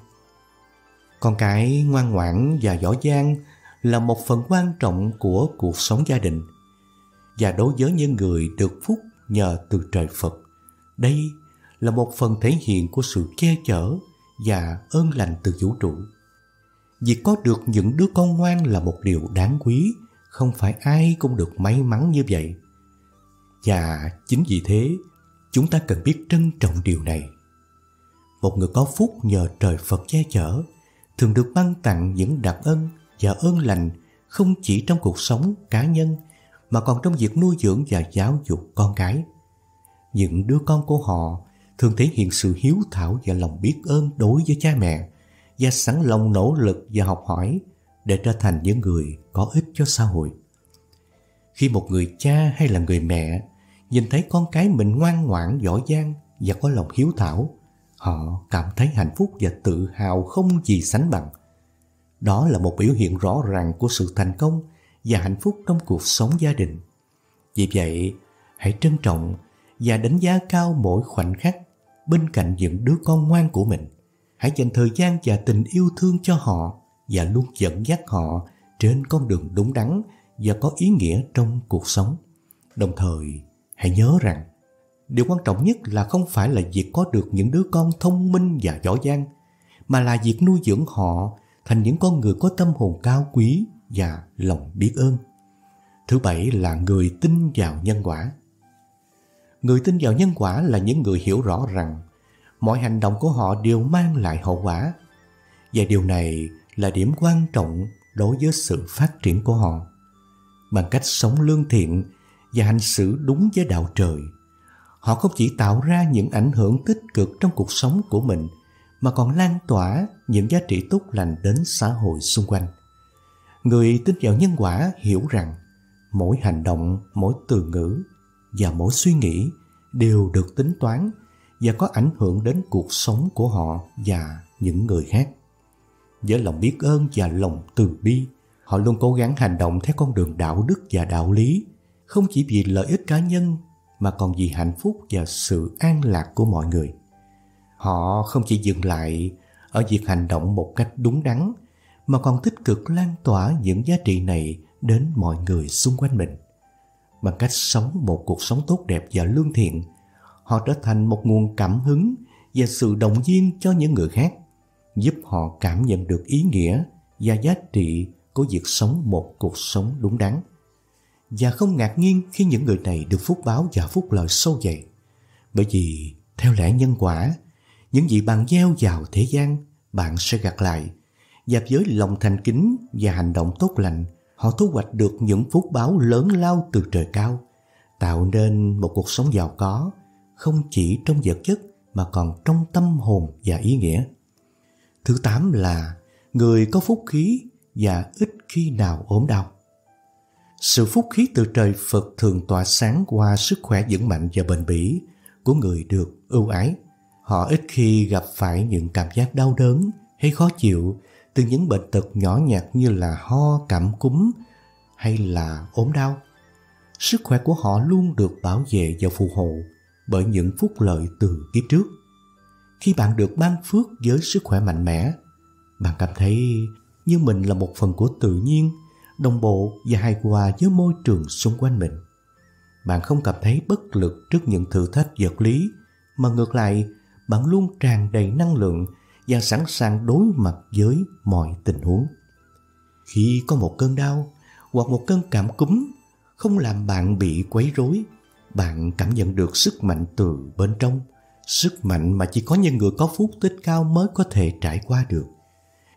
Con cái ngoan ngoãn và giỏi giang là một phần quan trọng của cuộc sống gia đình, và đối với những người được phúc nhờ từ trời Phật, đây là một phần thể hiện của sự che chở và ơn lành từ vũ trụ. Việc có được những đứa con ngoan là một điều đáng quý, không phải ai cũng được may mắn như vậy. Và chính vì thế, chúng ta cần biết trân trọng điều này. Một người có phúc nhờ trời Phật che chở thường được ban tặng những đặc ân và ơn lành, không chỉ trong cuộc sống cá nhân mà còn trong việc nuôi dưỡng và giáo dục con cái. Những đứa con của họ thường thể hiện sự hiếu thảo và lòng biết ơn đối với cha mẹ, và sẵn lòng nỗ lực và học hỏi để trở thành những người có ích cho xã hội. Khi một người cha hay là người mẹ nhìn thấy con cái mình ngoan ngoãn, giỏi giang và có lòng hiếu thảo, họ cảm thấy hạnh phúc và tự hào không gì sánh bằng. Đó là một biểu hiện rõ ràng của sự thành công và hạnh phúc trong cuộc sống gia đình. Vì vậy, hãy trân trọng và đánh giá cao mỗi khoảnh khắc bên cạnh những đứa con ngoan của mình. Hãy dành thời gian và tình yêu thương cho họ và luôn dẫn dắt họ trên con đường đúng đắn và có ý nghĩa trong cuộc sống. Đồng thời, hãy nhớ rằng điều quan trọng nhất là không phải là việc có được những đứa con thông minh và giỏi giang, mà là việc nuôi dưỡng họ thành những con người có tâm hồn cao quý và lòng biết ơn. Thứ bảy là người tin vào nhân quả. Người tin vào nhân quả là những người hiểu rõ rằng mọi hành động của họ đều mang lại hậu quả, và điều này là điểm quan trọng đối với sự phát triển của họ. Bằng cách sống lương thiện và hành xử đúng với đạo trời, họ không chỉ tạo ra những ảnh hưởng tích cực trong cuộc sống của mình mà còn lan tỏa những giá trị tốt lành đến xã hội xung quanh. Người tin vào nhân quả hiểu rằng mỗi hành động, mỗi từ ngữ và mỗi suy nghĩ đều được tính toán và có ảnh hưởng đến cuộc sống của họ và những người khác. Với lòng biết ơn và lòng từ bi, họ luôn cố gắng hành động theo con đường đạo đức và đạo lý, không chỉ vì lợi ích cá nhân mà còn vì hạnh phúc và sự an lạc của mọi người. Họ không chỉ dừng lại ở việc hành động một cách đúng đắn mà còn tích cực lan tỏa những giá trị này đến mọi người xung quanh mình. Bằng cách sống một cuộc sống tốt đẹp và lương thiện, họ trở thành một nguồn cảm hứng và sự động viên cho những người khác, giúp họ cảm nhận được ý nghĩa và giá trị của việc sống một cuộc sống đúng đắn. Và không ngạc nhiên khi những người này được phúc báo và phúc lợi sâu dày, bởi vì theo lẽ nhân quả, những gì bạn gieo vào thế gian, bạn sẽ gặt lại. Và với lòng thành kính và hành động tốt lành, họ thu hoạch được những phúc báo lớn lao từ trời cao, tạo nên một cuộc sống giàu có, không chỉ trong vật chất mà còn trong tâm hồn và ý nghĩa. Thứ tám là người có phúc khí và ít khi nào ốm đau. Sự phúc khí từ trời Phật thường tỏa sáng qua sức khỏe vững mạnh và bền bỉ của người được ưu ái. Họ ít khi gặp phải những cảm giác đau đớn hay khó chịu từ những bệnh tật nhỏ nhặt như là ho, cảm cúm hay là ốm đau. Sức khỏe của họ luôn được bảo vệ và phù hộ bởi những phúc lợi từ kiếp trước. Khi bạn được ban phước với sức khỏe mạnh mẽ, bạn cảm thấy như mình là một phần của tự nhiên, đồng bộ và hài hòa với môi trường xung quanh mình. Bạn không cảm thấy bất lực trước những thử thách vật lý, mà ngược lại, bạn luôn tràn đầy năng lượng và sẵn sàng đối mặt với mọi tình huống. Khi có một cơn đau hoặc một cơn cảm cúm không làm bạn bị quấy rối, bạn cảm nhận được sức mạnh từ bên trong, sức mạnh mà chỉ có những người có phúc tích cao mới có thể trải qua được.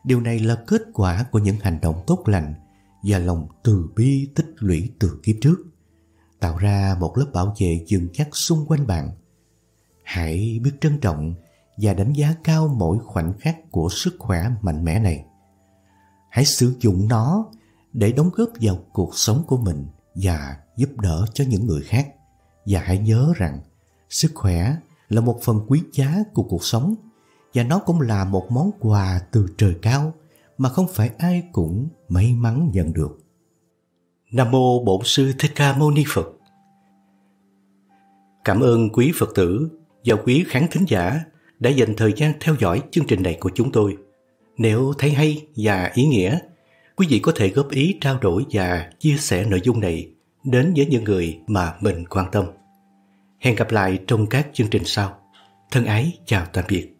Điều này là kết quả của những hành động tốt lành và lòng từ bi tích lũy từ kiếp trước, tạo ra một lớp bảo vệ vững chắc xung quanh bạn. Hãy biết trân trọng và đánh giá cao mỗi khoảnh khắc của sức khỏe mạnh mẽ này. Hãy sử dụng nó để đóng góp vào cuộc sống của mình và giúp đỡ cho những người khác. Và hãy nhớ rằng sức khỏe là một phần quý giá của cuộc sống, và nó cũng là một món quà từ trời cao mà không phải ai cũng may mắn nhận được. Nam Mô Bổn Sư Thích Ca Mâu Ni Phật. Cảm ơn quý Phật tử và quý khán thính giả đã dành thời gian theo dõi chương trình này của chúng tôi. Nếu thấy hay và ý nghĩa, quý vị có thể góp ý trao đổi và chia sẻ nội dung này đến với những người mà mình quan tâm. Hẹn gặp lại trong các chương trình sau. Thân ái chào tạm biệt.